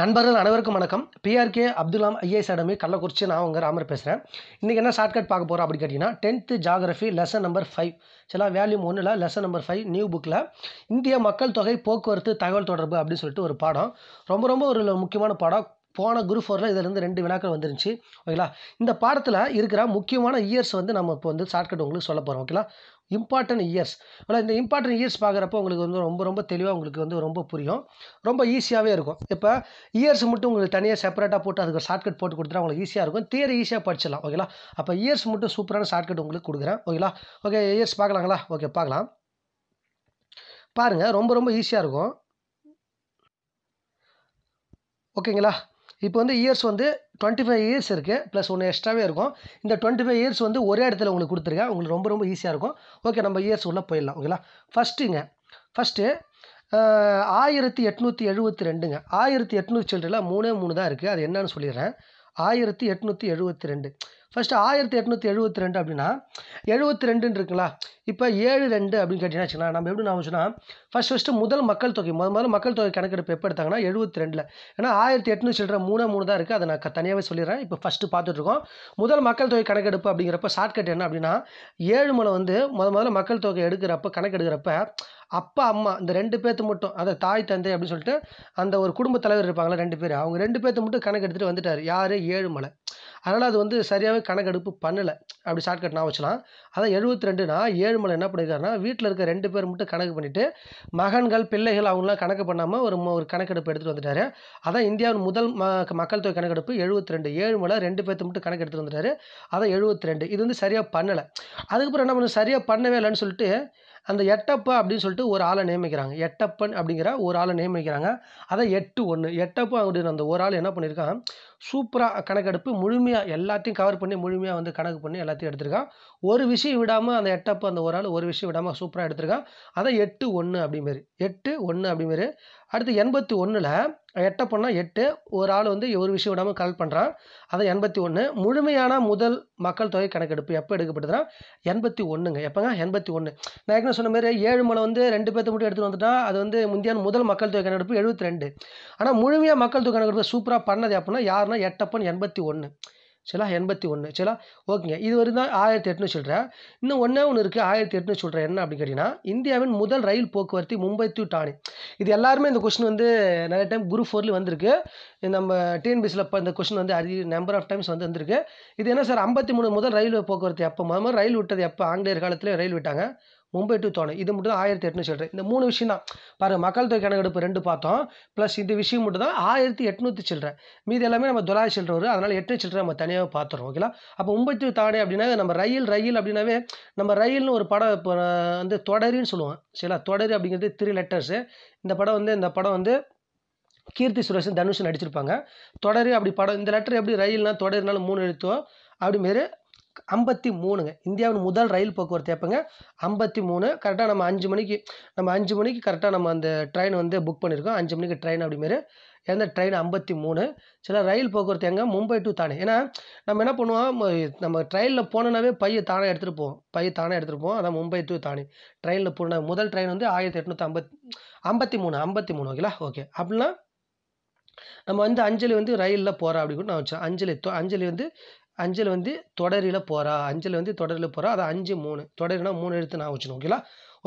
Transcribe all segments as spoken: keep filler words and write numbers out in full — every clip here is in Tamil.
நண்பர்கள் அனைவருக்கும் வணக்கம். P R K அப்துல்லாம் I A S Academy Kallakurichi, நான் உங்கள் ராமர் பேசுகிறேன். இன்றைக்கி என்ன ஷார்ட்கட் பார்க்க போகிறோம் அப்படின்னு கேட்டிங்கன்னா, tenth geography lesson number five சில வேல்யூம் ஒன்றில் லெசன் நம்பர் ஃபைவ் நியூ புக்கில் இந்திய மக்கள் தொகை போக்குவரத்து தகவல் தொடர்பு அப்படின்னு சொல்லிட்டு ஒரு பாடம். ரொம்ப ரொம்ப ஒரு முக்கியமான பாடம். போன குரூப் ஃபோரில் இதிலேருந்து ரெண்டு வினாக்கள் வந்துருந்துச்சு. ஓகேங்களா, இந்த பாடத்தில் இருக்கிற முக்கியமான இயர்ஸ் வந்து நம்ம இப்போ வந்து ஷார்ட்கட் உங்களுக்கு சொல்ல போகிறோம். ஓகேங்களா, இம்பார்ட்டன்ட் இயர்ஸ். ஆனால் இந்த இம்பார்ட்டன்ட் இயர்ஸ் பார்க்குறப்போ உங்களுக்கு வந்து ரொம்ப ரொம்ப தெளிவாக உங்களுக்கு வந்து ரொம்ப புரியும், ரொம்ப ஈஸியாகவே இருக்கும். இப்போ இயர்ஸ் மட்டும் உங்களுக்கு தனியாக செப்பரேட்டாக போட்டு அதுக்கு ஒரு ஷார்ட்கட் போட்டு கொடுத்துட்டா உங்களுக்கு ஈஸியாக இருக்கும், தியரி ஈஸியாக படிச்சிடலாம். ஓகேங்களா, அப்போ இயர்ஸ் மட்டும் சூப்பரான ஷார்ட்கட் உங்களுக்கு கொடுக்குறேன். ஓகேங்களா, ஓகே இயர்ஸ் பார்க்கலாங்களா? ஓகே பார்க்கலாம். பாருங்கள், ரொம்ப ரொம்ப ஈஸியாக இருக்கும். ஓகேங்களா, இப்போ வந்து இயர்ஸ் வந்து டுவெண்ட்டி ஃபைவ் இயர்ஸ் இருக்குது, ப்ளஸ் ஒன்று எக்ஸ்ட்ராவே இருக்கும். இந்த டுவெண்ட்டி ஃபைவ் இயர்ஸ் வந்து ஒரே இடத்துல உங்களுக்கு கொடுத்துருக்கேன், உங்களுக்கு ரொம்ப ரொம்ப ஈஸியாக இருக்கும். ஓகே, நம்ம இயர்ஸ் உள்ளே போயிடலாம். ஓகேங்களா, ஃபஸ்ட்டுங்க ஃபஸ்ட்டு ஆயிரத்தி எட்நூற்றி எழுபத்தி ரெண்டுங்க ஆயிரத்தி எட்நூற்றி சில்லறையில் மூணே மூணு தான் இருக்குது. அது என்னன்னு சொல்லிடுறேன். ஆயிரத்தி எட்நூற்றி எழுபத்தி ரெண்டு ஃபஸ்ட்டு ஆயிரத்தி எட்நூற்றி எழுபத்தி ரெண்டு அப்படின்னா எழுபத்தி ரெண்டுன்னு இருக்குங்களா? இப்போ ஏழு ரெண்டு அப்படின்னு கேட்டிங்கன்னா வச்சுக்கலாம். நம்ம எப்படி நான் சொன்னால், ஃபஸ்ட் ஃபஸ்ட்டு முதல் மக்கள் தொகை முதல் முதல்ல மக்கள் தொகை கணக்கெடுப்பு எப்போ எடுத்தாங்கன்னா எழுபத்தி ரெண்டில். ஏன்னா ஆயிரத்தி எட்நூற்றி சில்லற மூணு மூணு தான் இருக்குது, அதை நான் தனியாகவே சொல்லிடுறேன். இப்போ ஃபஸ்ட்டு பார்த்துட்ருக்கோம் முதல் மக்கள் தொகை கணக்கெடுப்பு அப்படிங்கிறப்ப ஷார்ட்கட் என்ன அப்படின்னா, ஏழு முறை வந்து முத முதல்ல மக்கள் தொகை எடுக்கிறப்ப கணக்கெடுக்கிறப்ப அப்பா அம்மா இந்த ரெண்டு பேர்த்து மட்டும், அதை தாய் தந்தை அப்படின்னு சொல்லிட்டு அந்த ஒரு குடும்ப தலைவர் இருப்பாங்களா ரெண்டு பேர், அவங்க ரெண்டு பேர்த்து மட்டும் கணக்கு எடுத்துகிட்டு வந்துட்டார் யார், ஏழு மலை. அதனால் அது வந்து சரியாகவே கணக்கெடுப்பு பண்ணலை, அப்படி ஷார்ட்கட் நான் வச்சுலாம். அதான் எழுபத்தி ரெண்டுனா ஏழு மலை என்ன பண்ணியிருக்காருன்னா, வீட்டில் இருக்க ரெண்டு பேர் மட்டும் கணக்கு பண்ணிவிட்டு மகன்கள் பிள்ளைகள் அவங்களாம் கணக்கு பண்ணாமல் ஒரு ஒரு கணக்கெடுப்பு எடுத்துகிட்டு வந்துட்டார். அதான் இந்தியாவின் முதல் ம மக்கள் தொகை கணக்கெடுப்பு எழுபத்தி ரெண்டு, ஏழு மலை ரெண்டு பேர்த்து மட்டும் கணக்கு எடுத்துகிட்டு வந்துட்டார். அதான் எழுபத்தி ரெண்டு. இது வந்து சரியாக பண்ணலை. அதுக்கப்புறம் என்ன பண்ண, சரியாக பண்ணவே இல்லைன்னு சொல்லிட்டு அந்த எட்டப்பா அப்படின்னு சொல்லிட்டு ஒரு ஆளை நியமிக்கிறாங்க. எட்டப்பன் அப்படிங்கிற ஒரு ஆளை நியமிக்கிறாங்க. அதை எட்டு ஒன்று எட்டப்பா அப்படின்னு அந்த ஒரு ஆள் என்ன பண்ணியிருக்கான், சூப்பராக கணக்கெடுப்பு முழுமையாக எல்லாத்தையும் கவர் பண்ணி முழுமையாக வந்து கணக்கு பண்ணி எல்லாத்தையும் எடுத்திருக்கான். ஒரு விஷயம் விடாமல் அந்த எட்டப்பா அந்த ஒரு ஆள் ஒரு விஷயம் விடாமல் சூப்பராக எடுத்திருக்கான். அதை எட்டு ஒன்று அப்படிமாரி எட்டு ஒன்று அப்படிமாரி அடுத்து எண்பத்தி ஒன்றில் எட்டப்பன்னா எட்டு, ஒரு ஆள் வந்து ஒரு விஷயம் விடாமல் கலெக்ட் பண்ணுறான். அதை எண்பத்தி ஒன்று முழுமையான முதல் மக்கள் தொகை கணக்கெடுப்பு எப்போ எடுக்கப்பட்டதுன்னா எண்பத்தி ஒன்றுங்க எப்போங்க எண்பத்தி ஒன்று. நான் ஏற்கனவே சொன்ன மாதிரி ஏழு மலை வந்து ரெண்டு பேர்த்து மட்டும் எடுத்துகிட்டு வந்துட்டா அது வந்து இந்தியாவின் முதல் மக்கள் தொகை கணக்கெடுப்பு எழுபத்தி ரெண்டு. ஆனால் முழுமையாக மக்கள் தொகை கணக்கெடுப்பு சூப்பராக பண்ணது அப்படின்னா யாருன்னா எட்டப்பன், எண்பத்தி ஒன்று சரிங்களா, எண்பத்தி ஒன்று சரிங்களா. ஓகேங்க, இது வரைக்கும் தான் ஆயிரத்தி எட்நூறு சொல்கிறேன். இன்னும் ஒன்றே ஒன்று இருக்குது ஆயிரத்தி எட்நூறு சொல்கிறேன். என்ன அப்படின்னு கேட்டிங்கன்னா, இந்தியாவின் முதல் ரயில் போக்குவரத்து மும்பை டு டானி. இது எல்லாருமே இந்த கொஸ்டின் வந்து நிறைய டைம் குரூப் ஃபோர்லேயும் வந்திருக்கு, நம்ம டிஎன்பிஎஸ்சியில் இப்போ இந்த கொஸ்டின் வந்து அதிக நம்பர் ஆஃப் டைம்ஸ் வந்து வந்திருக்கு. இது என்ன சார், ஐம்பத்தி மூணு முதல் ரயில்வே போக்குவரத்து எப்போ, முதல் மாதிரி ரயில் விட்டது எப்போ, ஆங்கிலேயர் காலத்தில் ரயில் விட்டாங்க மும்பை டு டானி. இது மட்டும் தான் ஆயிரத்தி எட்நூற்றி சில்லறை. இந்த மூணு விஷயம் தான் பாருங்கள், மக்கள் தொகை கணக்கெடுப்பு ரெண்டு பார்த்தோம், ப்ளஸ் இந்த விஷயம் மட்டும் தான் ஆயிரத்தி எட்நூற்றி சில்லறை. மீது எல்லாமே நம்ம தொள்ளாயிரம் சில்லறை வரும், அதனால் எட்டு சில்லறை நம்ம தனியாக பார்த்துறோம். ஓகேங்களா, அப்போ மும்பை டு டானி அப்படின்னா நம்ம ரயில் ரயில் அப்படின்னாவே நம்ம ரயில்னு ஒரு படம் இப்போ வந்து தொடரின்னு சொல்லுவோம் சரிங்களா. தொடரி அப்படிங்கிறது த்ரீ லெட்டர்ஸு. இந்த படம் வந்து இந்த படம் வந்து கீர்த்தி சுரேஷன் தனுஷன் நடிச்சிருப்பாங்க. தொடரி அப்படி படம். இந்த லெட்டர் எப்படி ரயில்னால் தொடரினாலும் மூணு எழுத்தோ அப்படிமாரி ஐம்பத்தி மூணுங்க இந்தியாவின் முதல் ரயில் போக்குவரத்து எப்போங்க ஐம்பத்தி மூணு. கரெக்டாக நம்ம அஞ்சு மணிக்கு நம்ம அஞ்சு மணிக்கு கரெக்டாக நம்ம அந்த ட்ரெயின் வந்து புக் பண்ணியிருக்கோம். அஞ்சு மணிக்கு ட்ரெயின் அப்படிமாரி எந்த ட்ரெயின் ஐம்பத்தி மூணு சில ரயில் போக்குவரத்து எங்கே மும்பை டு தானே. ஏன்னா நம்ம என்ன பண்ணுவோம், நம்ம ட்ரெயினில் போனோன்னாவே பையை தானே எடுத்துகிட்டு போவோம் பையை தானே எடுத்துகிட்டு போவோம். அதான் மும்பை டு தானே ட்ரெயினில் போன முதல் ட்ரெயின் வந்து ஆயிரத்தி எட்நூற்றி ஐம்பத்தி ஐம்பத்தி மூணு ஐம்பத்தி மூணு ஓகேங்களா. ஓகே, அப்படின்னா நம்ம வந்து அஞ்சலி வந்து ரயிலில் போகிறோம் அப்படின்னு நான் வச்சேன். அஞ்சலி அஞ்சலி வந்து அஞ்சல் வந்து தொடரில் போகிறா அஞ்சல் வந்து தொடரில் போகிறா அது அஞ்சு மூணு தொடரினா மூணு எழுத்து நான் வச்சுக்கணும். ஓகேங்களா,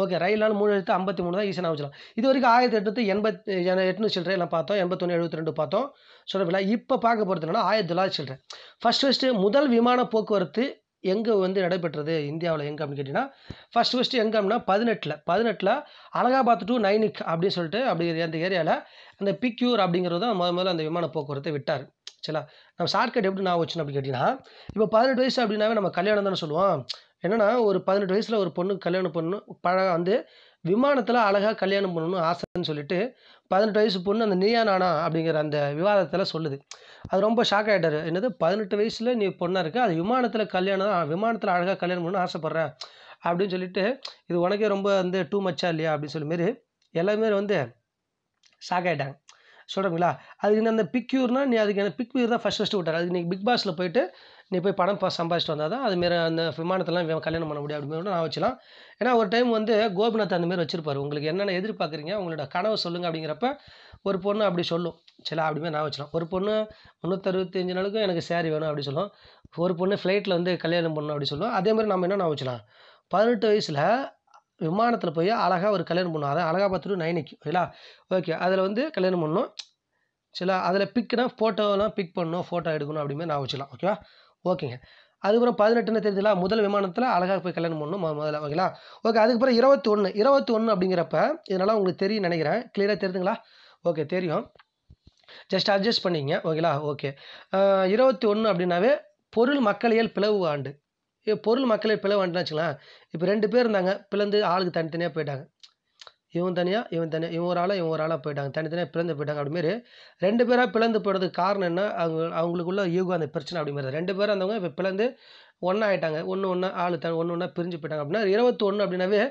ஓகே ரயிலால் மூணு எழுத்து ஐம்பத்தி மூணு தான் ஈஸியாக நான் வச்சுக்கலாம். இது வரைக்கும் ஆயிரத்தி எட்நூற்றி எண்பத்தி எட்நூறு சில்லறை எல்லாம் பார்த்தோம், எண்பத்தொன்று எழுபத்தி ரெண்டு பார்த்தோம் சொல்லவில்லை. இப்போ பார்க்க போகிறதுனா ஆயிரத்தி தொள்ளாயிரத்தி சில்லறை. ஃபஸ்ட் ஃபஸ்ட்டு முதல் விமான போக்குவரத்து எங்கே வந்து நடைபெற்றது இந்தியாவில், எங்கே அப்படின்னு கேட்டிங்கன்னா ஃபஸ்ட் ஃபஸ்ட்டு எங்கே அப்படின்னா பதினெட்டில் பதினெட்டில் அலகாபாத் டு நைனிக் அப்படின்னு சொல்லிட்டு அப்படிங்கிற அந்த ஏரியாவில் அந்த பிக்யூர் அப்படிங்கிறது தான் முதல் முதல்ல அந்த விமான போக்குவரத்தை விட்டார். சரிங்களா, நம்ம ஷார்ட்கட் எப்படி நான் வச்சுன்னு அப்படின்னு கேட்டிங்கன்னா, இப்போ பதினெட்டு வயசு அப்படின்னாவே நம்ம கல்யாணம் தானே சொல்லுவோம். என்னென்னா ஒரு பதினெட்டு வயசில் ஒரு பொண்ணுக்கு கல்யாணம் பண்ணணும், பழக வந்து விமானத்தில் அழகாக கல்யாணம் பண்ணணும்னு ஆசைன்னு சொல்லிட்டு பதினெட்டு வயசு பொண்ணு அந்த நீயா நானா அப்படிங்கிற அந்த விவாதத்தில் சொல்லுது. அது ரொம்ப ஷாக் ஆகிட்டார். என்னது பதினெட்டு வயசில் நீ பொண்ணாக இருக்க, அது விமானத்தில் கல்யாணம் விமானத்தில் அழகாக கல்யாணம் பண்ணணும்னு ஆசைப்பட்றேன் அப்படின்னு சொல்லிட்டு, இது உனக்கே ரொம்ப வந்து டூ மச்சா இல்லையா அப்படின்னு சொல்லி மாரி எல்லாருமே வந்து ஷாக் ஆகிட்டாங்க. சொல்றீங்களா அதுக்கு என்ன அந்த பிக்யூர்னா நீ அதுக்கு என்ன பிக்யூர் தான் ஃபர்ஸ்ட் ஃபர்ஸ்ட் விட்டார் அதுக்கு நீ பிக் பாஸ்ல போயிட்டு நீ போய் பணம் சம்பாதிச்சுட்டு வந்தால் தான் அது மாரி அந்த விமானத்தெல்லாம் கல்யாணம் பண்ண முடியும் அப்படிங்கிற நான் வச்சுலாம். ஏன்னா ஒரு டைம் வந்து கோபிநாத் அந்த மாரி வச்சிருப்பார் உங்களுக்கு என்னென்ன எதிர்பார்க்குறீங்க உங்களோட கனவு சொல்லுங்கள் அப்படிங்கிறப்ப ஒரு பொண்ணு அப்படி சொல்லும் சரி அப்படிமே நான் வச்சுலாம் ஒரு பொண்ணு முந்நூற்றறுபத்தஞ்சு நாளுக்கும் எனக்கு சேரீ வேணும் அப்படி சொல்லும் ஒரு பொண்ணு ஃப்ளைட்டில் வந்து கல்யாணம் பண்ணணும் அப்படி சொல்லுவோம். அதேமாதிரி நம்ம என்ன நான் வச்சுலாம் பதினெட்டு வயசில் விமானத்தில் போய் அழகாக ஒரு கல்யாணம் பண்ணுவோம் அதை அழகாக பார்த்துட்டு நைனிக்கு ஓகேங்களா ஓகே அதில் வந்து கல்யாணம் பண்ணணும் சரிங்களா அதில் பிக்னா ஃபோட்டோலாம் பிக் பண்ணணும் ஃபோட்டோ எடுக்கணும் அப்படிமே நான் வச்சுக்கலாம் ஓகேவா ஓகேங்க. அதுக்கப்புறம் பதினெட்டுன்னு தெரிஞ்சுங்களா முதல் விமானத்தில் அழகாக போய் கல்யாணம் பண்ணணும் முதல்ல ஓகேங்களா ஓகே. அதுக்கப்புறம் இருபத்தி ஒன்று இருபத்தி ஒன்று அப்படிங்கிறப்ப இதனால் உங்களுக்கு தெரியும் நினைக்கிறேன் கிளியராக தெரியுதுங்களா ஓகே தெரியும் ஜஸ்ட் அட்ஜஸ்ட் பண்ணிங்க ஓகேங்களா ஓகே. இருபத்தி ஒன்று அப்படின்னாவே பொருள் மக்களியல் பிளவு ஆண்டு பொருள் மக்களியல் பிளவு ஆண்டுன்னு வச்சுக்கலாம். இப்போ ரெண்டு பேர் இருந்தாங்க பிளந்து ஆளுக்கு தனித்தனியாக போயிட்டாங்க இவன் தனியாக இவன் தனியாக இவன் ஒரு ஆளாக இவன் ஒரு ஆளாக போயிட்டாங்க தனித்தனியாக பிளந்து போயிட்டாங்க அப்படிமாரி ரெண்டு பேராக பிளந்து போயிடுறதுக்கு காரணம் என்ன அவங்க அவங்களுக்குள்ள ஈகோ அந்த பிரச்சனை அப்படிங்கிறது ரெண்டு பேரும் இருந்தவங்க இப்போ பிளந்து ஒன்றா ஆகிட்டாங்க ஒன்று ஒன்றா ஆள் த ஒன்று ஒன்றா பிரிஞ்சு போயிட்டாங்க அப்படின்னா இருபத்தி ஒன்று அப்படின்னாவே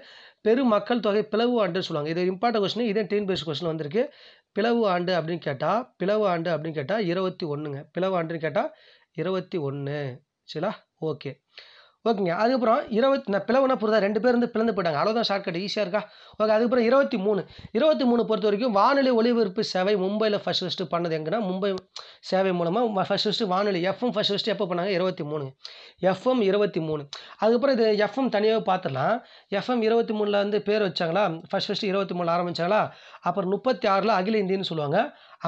பெரும் மக்கள் தொகை பிளவு ஆண்டுன்னு சொல்லுவாங்க. இது இம்பார்ட்டன்ட் கொஸ்டின் இதே டென் பேஸ் கொஸ்டின் வந்திருக்கு பிளவு ஆண்டு அப்படின்னு கேட்டால் பிளவு ஆண்டு அப்படின்னு கேட்டால் இருபத்தி ஒன்றுங்க பிளவு ஆண்டுன்னு கேட்டால் இருபத்தி ஒன்று சரிங்களா ஓகே ஓகேங்க. அதுக்கப்புறம் இருபத்தி நான் பிளவுனா புரிதா ரெண்டு பேர் வந்து பிளந்து போயிட்டாங்க அவ்வளோதான் ஷார்ட்கட் ஈஸியாக இருக்கா ஓகே. அதுக்கப்புறம் இருபத்தி மூணு இருபத்தி மூணு பொறுத்த வரைக்கும் வானொலி ஒலிபரப்பு சேவை மும்பையில் ஃபஸ்ட் ஃபஸ்ட்டு பண்ணது எங்கன்னா மும்பை சேவை மூலமாக ஃபஸ்ட் ஃபஸ்ட்டு வானொலி எஃப்எம் ஃபஸ்ட் ஃபஸ்ட்டு எப்போ பண்ணாங்க இருபத்தி மூணு எஃப்எம் இருபத்தி மூணு. அதுக்கப்புறம் இது எஃப்எம் தனியாக பார்த்துடலாம் எஃப்எம் இருபத்தி மூணில் வந்து பேர் வச்சாங்களா ஃபஸ்ட் ஃபஸ்ட்டு இருபத்தி மூணில் ஆரம்பித்தாங்களா அப்புறம் முப்பத்தி ஆறில் அகில இந்தின்னு சொல்லுவாங்க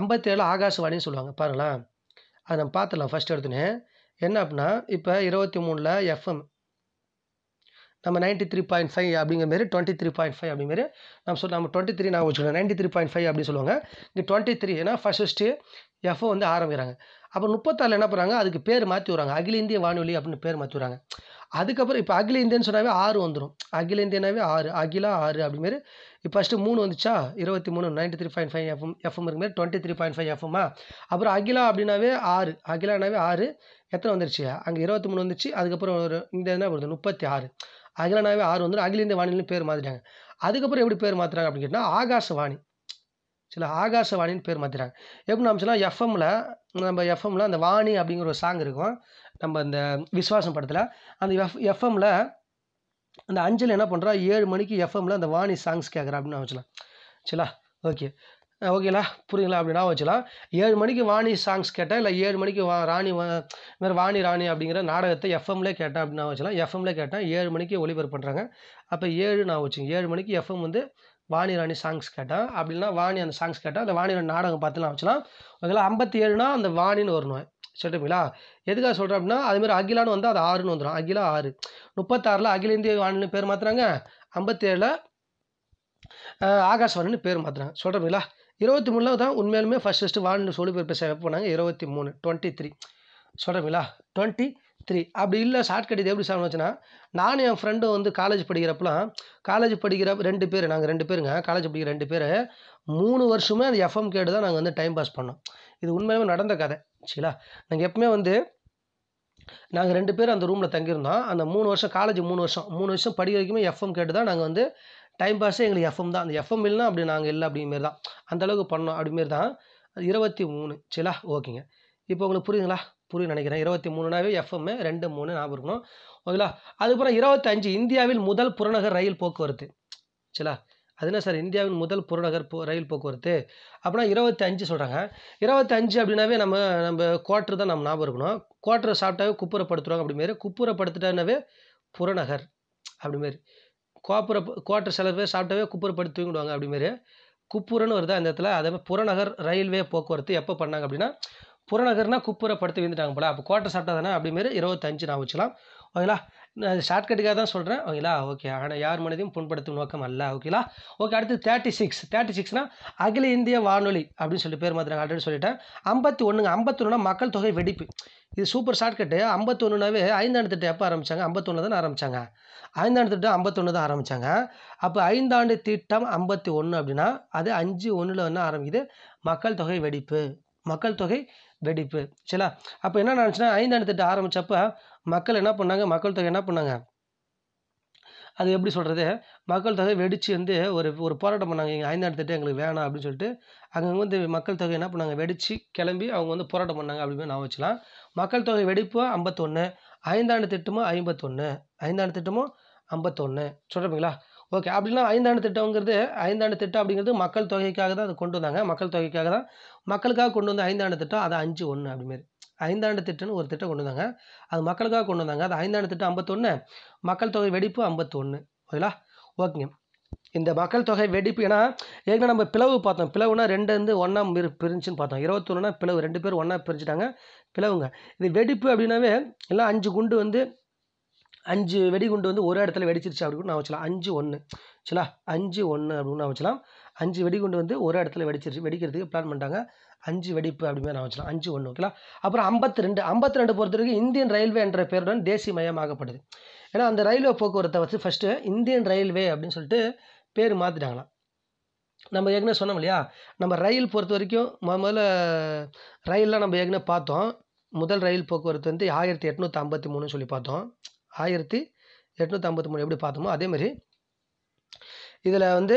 ஐம்பத்தி ஏழு ஆகாசவாணின்னு சொல்லுவாங்க பாருங்களேன் அதை நம்ம பார்த்துடலாம். ஃபஸ்ட் எடுத்துன்னு என்ன அப்படின்னா இப்போ இருபத்தி மூணில் எஃப்எம் நம்ம நைன்டி த்ரீ பாயிண்ட் ஃபைவ் அப்படிங்கிற மாரி டுவெண்ட்டி த்ரீ பாயிண்ட் ஃபைவ் அப்படிமாரி நம்ம சொல் நம்ம டுவெண்ட்டி த்ரீ நான் வச்சுக்கோங்க நைன்ட்டி த்ரீ பாயிண்ட் ஃபைவ் அப்படின்னு சொல்லுவாங்க இங்கே டுவெண்ட்டி த்ரீ ஏன்னா ஃபஸ்ட் ஃபஸ்ட்டு எஃப்எம் வந்து ஆரம்பிக்கிறாங்க. அப்போ முப்பத்தாறு என்ன பண்ணுறாங்க அதுக்கு பேர் மாற்றி வராங்க அகில இந்திய வானொலி அப்படின்னு பேர் மாற்றி வராங்க. அதுக்கப்புறம் இப்போ அகில இந்தியன்னு சொன்னாவே ஆறு வந்துடும் அகில இந்தியனாவே ஆறு அகிலா ஆறு அப்படிமாரி இப்போ ஃபஸ்ட்டு மூணு வந்துச்சா இருபத்தி மூணு ninety three point five FM FM இருக்குமாரி டுவெண்ட்டி த்ரீ பாயிண்ட் ஃபைவ் எஃப்எம்மா அப்புறம் அகிலா அப்படின்னாவே ஆறு அகிலானாவே ஆறு எத்தனை வந்துருச்சு அங்கே இருபத்தி மூணு வந்துச்சு. அதுக்கப்புறம் ஒரு இந்த என்ன வருது முப்பத்தி ஆறு அகிலனாவே ஆறு வந்துடும் அகில இந்திய வானிலைன்னு பேர் மாற்றிட்டாங்க. அதுக்கப்புறம் எப்படி பேர் மாற்றுறாங்க அப்படின்னு கேட்டால் ஆகாசவாணி சில ஆகாசவாணின்னு பேர் மாற்றிட்டாங்க. எப்படி நம்ம சொன்னால் எஃப்எம்மில் நம்ம எஃப்எம்மில் அந்த வாணி அப்படிங்கிற ஒரு சாங் இருக்கும் நம்ம இந்த விஸ்வாசம் படத்தில் அந்த எஃப் எஃப்எம்மில் அந்த அஞ்சல் என்ன பண்ணுறா ஏழு மணிக்கு எஃப்எம்மில் அந்த வாணி சாங்ஸ் கேட்குறா அப்படின்னு நான் வச்சுக்கலாம் சரிங்களா ஓகே ஓகேங்களா புரியுங்களா அப்படின்னா வச்சுக்கலாம். ஏழு மணிக்கு வாணி சாங்ஸ் கேட்டேன் இல்லை ஏழு மணிக்கு வா ராணி வேறு வாணி ராணி அப்படிங்கிற நாடகத்தை எஃப்எம்லே கேட்டேன் அப்படின்னு நான் வச்சுக்கலாம். எஃப்எம்லே கேட்டேன் ஏழு மணிக்கு ஒளிபரப்பு பண்ணுறாங்க அப்போ ஏழு நான் வச்சுங்க ஏழு மணிக்கு எஃப்எம் வந்து வாணி ராணி சாங்ஸ் கேட்டால் அப்படின்னா வாணி அந்த சாங்ஸ் கேட்டால் அந்த வாணி ராணி நாடகம் பார்த்துலாம் வச்சுக்கலாம் ஓகேங்களா. ஐம்பத்தி ஏழுனா அந்த வாணின்னு வரணும் சொல்லிட்டுங்களா எதுக்காக சொல்கிறேன் அப்படின்னா அதுமாரி அகிலான்னு வந்து அது ஆறுன்னு வந்துடும் அகிலா ஆறு முப்பத்தாறில் அகில இந்திய வானிலைன்னு பேர் மாற்றுறாங்க ஐம்பத்தேழில் ஆகாஷ்வாணின்னு பேர் மாற்றுறாங்க சொல்கிறீங்களா. இருபத்தி மூணில் தான் உண்மையிலுமே ஃபஸ்ட் ஃபஸ்ட்டு வானிலை ஒலிபரப்பு சேவை பண்ணாங்க இருபத்தி மூணு டுவெண்ட்டி த்ரீ சொல்கிறீங்களா டுவெண்ட்டி த்ரீ அப்படி இல்லை ஷார்ட்கட் இது எப்படி சாப்பிட்ணும் வச்சுன்னா நானும் என் ஃப்ரெண்டும் வந்து காலேஜ் படிக்கிறப்பெல்லாம் காலேஜ் படிக்கிற ரெண்டு பேர் நாங்கள் ரெண்டு பேருங்க காலேஜ் படிக்கிற ரெண்டு பேர் மூணு வருஷமே அந்த எஃப்எம் கேட்டு தான் நாங்கள் வந்து டைம் பாஸ் பண்ணோம். இது உண்மையிலுமே நடந்த கதை சரிங்களா. நாங்கள் எப்பவுமே வந்து நாங்கள் ரெண்டு பேரும் அந்த ரூமில் தங்கியிருந்தோம் அந்த மூணு வருஷம் காலேஜ் மூணு வருஷம் மூணு வருஷம் படிக்க வரைக்குமே எஃப்எம் கேட்டு தான் நாங்கள் வந்து டைம் பாஸே எங்களுக்கு எஃப்எம் தான் அந்த எஃப்எம் இல்லைன்னா அப்படி நாங்கள் இல்லை அப்படிமாரி தான் அந்தளவுக்கு பண்ணோம் அப்படிமாரி தான் இருபத்தி மூணு சரிங்களா ஓகேங்க. இப்போ உங்களுக்கு புரியுதுங்களா புரியும் நினைக்கிறேன் இருபத்தி மூணுனாவே எஃப்எம் ரெண்டு மூணு ஞாபகம் இருக்கணும் ஓகேங்களா. அதுக்கப்புறம் இருபத்தஞ்சு இந்தியாவில் முதல் புறநகர் ரயில் போக்குவரத்து சரிங்களா அது என்ன சார் இந்தியாவின் முதல் புறநகர் போ ரயில் போக்குவரத்து அப்படின்னா இருபத்தஞ்சு சொல்கிறாங்க. இருபத்தஞ்சு அப்படின்னாவே நம்ம நம்ம குவார்ட்ரு தான் நம்ம ஞாபகம் இருக்கணும் குவார்ட்ரு சாப்பிட்டாவே குப்புறப்படுத்துவாங்க அப்படிமாரி குப்புறப்படுத்துட்டாவே புறநகர் அப்படிமாரி குவாப்புற குவார்ட்ரு சில பேர் சாப்பிட்டாவே குப்புறப்படுத்துவாங்க அப்படிமாரி குப்புறன்னு வருது அந்த இடத்துல அதே மாதிரி புறநகர் ரயில்வே போக்குவரத்து எப்போ பண்ணாங்க அப்படின்னா புறநகர்னால் குப்புறப்படுத்தி விழுந்துட்டாங்க போல அப்போ குவார்ட்ரு சாப்பிட்டா தானே அப்படிமாரி இருபத்தஞ்சு நான் வச்சுக்கலாம் ஓகேங்களா. நான் ஷார்ட்கட்டுக்காக தான் சொல்கிறேன் ஓகேங்களா ஓகே. ஆனால் யார் மனதையும் புண்படுத்தும் நோக்கம் அல்ல ஓகேங்களா ஓகே. அடுத்து தேர்ட்டி சிக்ஸ் தேர்ட்டி சிக்ஸ்னால் அகில இந்திய வானொலி அப்படின்னு சொல்லி பேர் மாத்திரம் ஆல்ரெடி சொல்லிட்டேன். ஐம்பத்தி ஒன்றுங்க ஐம்பத்தொன்னுனா மக்கள் தொகை வெடிப்பு இது சூப்பர் ஷார்ட்கட்டு ஐம்பத்தொன்னுனாவே ஐந்தாண்டு திட்டம் எப்போ ஆரம்பித்தாங்க ஐம்பத்தொன்று தான் ஆரம்பித்தாங்க ஐந்தாண்டு திட்டம் ஐம்பத்தொன்று தான் ஆரம்பித்தாங்க. அப்போ ஐந்தாண்டு திட்டம் ஐம்பத்தி ஒன்று அப்படின்னா அது அஞ்சு ஒன்றில் வந்து ஆரம்பிக்குது மக்கள் தொகை வெடிப்பு மக்கள் தொகை வெடிப்பு சரிங்களா. அப்போ என்ன நினச்சுன்னா ஐந்தாண்டு திட்டம் ஆரம்பித்தப்போ மக்கள் என்ன பண்ணாங்க மக்கள் தொகை என்ன பண்ணாங்க அது எப்படி சொல்கிறது மக்கள் தொகை வெடிச்சு வந்து ஒரு ஒரு போராட்டம் பண்ணாங்க இங்கே ஐந்தாண்டு திட்டம் எங்களுக்கு வேணாம் அப்படின்னு சொல்லிட்டு அங்கங்கே வந்து மக்கள் தொகை என்ன பண்ணாங்க வெடிச்சு கிளம்பி அவங்க வந்து போராட்டம் பண்ணாங்க அப்படின்னு நான் வச்சுலாம். மக்கள் தொகை வெடிப்பு ஐம்பத்தொன்று, ஐந்தாண்டு திட்டமும் ஐம்பத்தொன்று, ஐந்தாண்டு திட்டமும் ஐம்பத்தொன்று சொல்கிறீங்களா? ஓகே, அப்படின்னா ஐந்தாண்டு திட்டங்கிறது ஐந்தாண்டு திட்டம் அப்படிங்கிறது மக்கள் தொகைக்காக தான் அதை கொண்டு வந்தாங்க, மக்கள் தொகைக்காக தான் மக்களுக்காக கொண்டு வந்த ஐந்தாண்டு திட்டம் அது அஞ்சு ஒன்று அப்படிமாரி ஐந்தாண்டு திட்டம்னு ஒரு திட்டம் கொண்டு வந்தாங்க அது மக்களுக்காக கொண்டு வந்தாங்க. அது ஐந்தாண்டு திட்டம் ஐம்பத்தொன்று, மக்கள் தொகை வெடிப்பு ஐம்பத்தொன்று ஓகேங்களா? ஓகேங்க, இந்த மக்கள் தொகை வெடிப்பு ஏன்னா ஏற்கனவே நம்ம பிளவு பார்த்தோம், பிளவுனா ரெண்டுலேருந்து ஒன்றா பிரி பிரிஞ்சுன்னு பார்த்தோம், இருபத்தொன்றுனா பிளவு ரெண்டு பேர் ஒன்றா பிரிஞ்சுட்டாங்க பிளவுங்க. இது வெடிப்பு அப்படின்னாவே எல்லாம் அஞ்சு குண்டு வந்து அஞ்சு வெடிகுண்டு வந்து ஒரு இடத்துல வெடிச்சிருச்சு அப்படின்னு நான் வச்சலாம் அஞ்சு ஒன்று சரிங்களா? அஞ்சு ஒன்று அப்படின்னு நான் வச்சலாம். அஞ்சு வெடிகுண்டு வந்து ஒரு இடத்துல வெடிச்சிருச்சு வெடிக்கிறதுக்கு பிளான் பண்ணிட்டாங்க அஞ்சு வெடிப்பு அப்படிமே நான் வச்சலாம் அஞ்சு ஒன்று ஓகேங்களா? அப்புறம் ஐம்பத்தி ரெண்டு ஐம்பத்தி ரெண்டு பொறுத்தவரைக்கு இந்தியன் ரயில்வே என்ற பேருடன் தேசிய மயமாகப்படுது. ஏன்னா அந்த ரயில்வே போக்குவரத்தை வச்சு ஃபஸ்ட்டு இந்தியன் ரயில்வே அப்படின்னு சொல்லிட்டு பேர் மாற்றிட்டாங்களாம். நம்ம ஏற்கனவே சொன்னோம் இல்லையா, நம்ம ரயில் பொறுத்த வரைக்கும் முதல்ல ரயிலெலாம் நம்ம ஏற்கனவே பார்த்தோம். முதல் ரயில் போக்குவரத்து வந்து ஆயிரத்தி எட்நூற்றி ஐம்பத்தி மூணுன்னு சொல்லி பார்த்தோம், ஆயிரத்தி எட்நூற்றி ஐம்பத்தி மூணு எப்படி பார்த்தோமோ அதேமாதிரி இதில் வந்து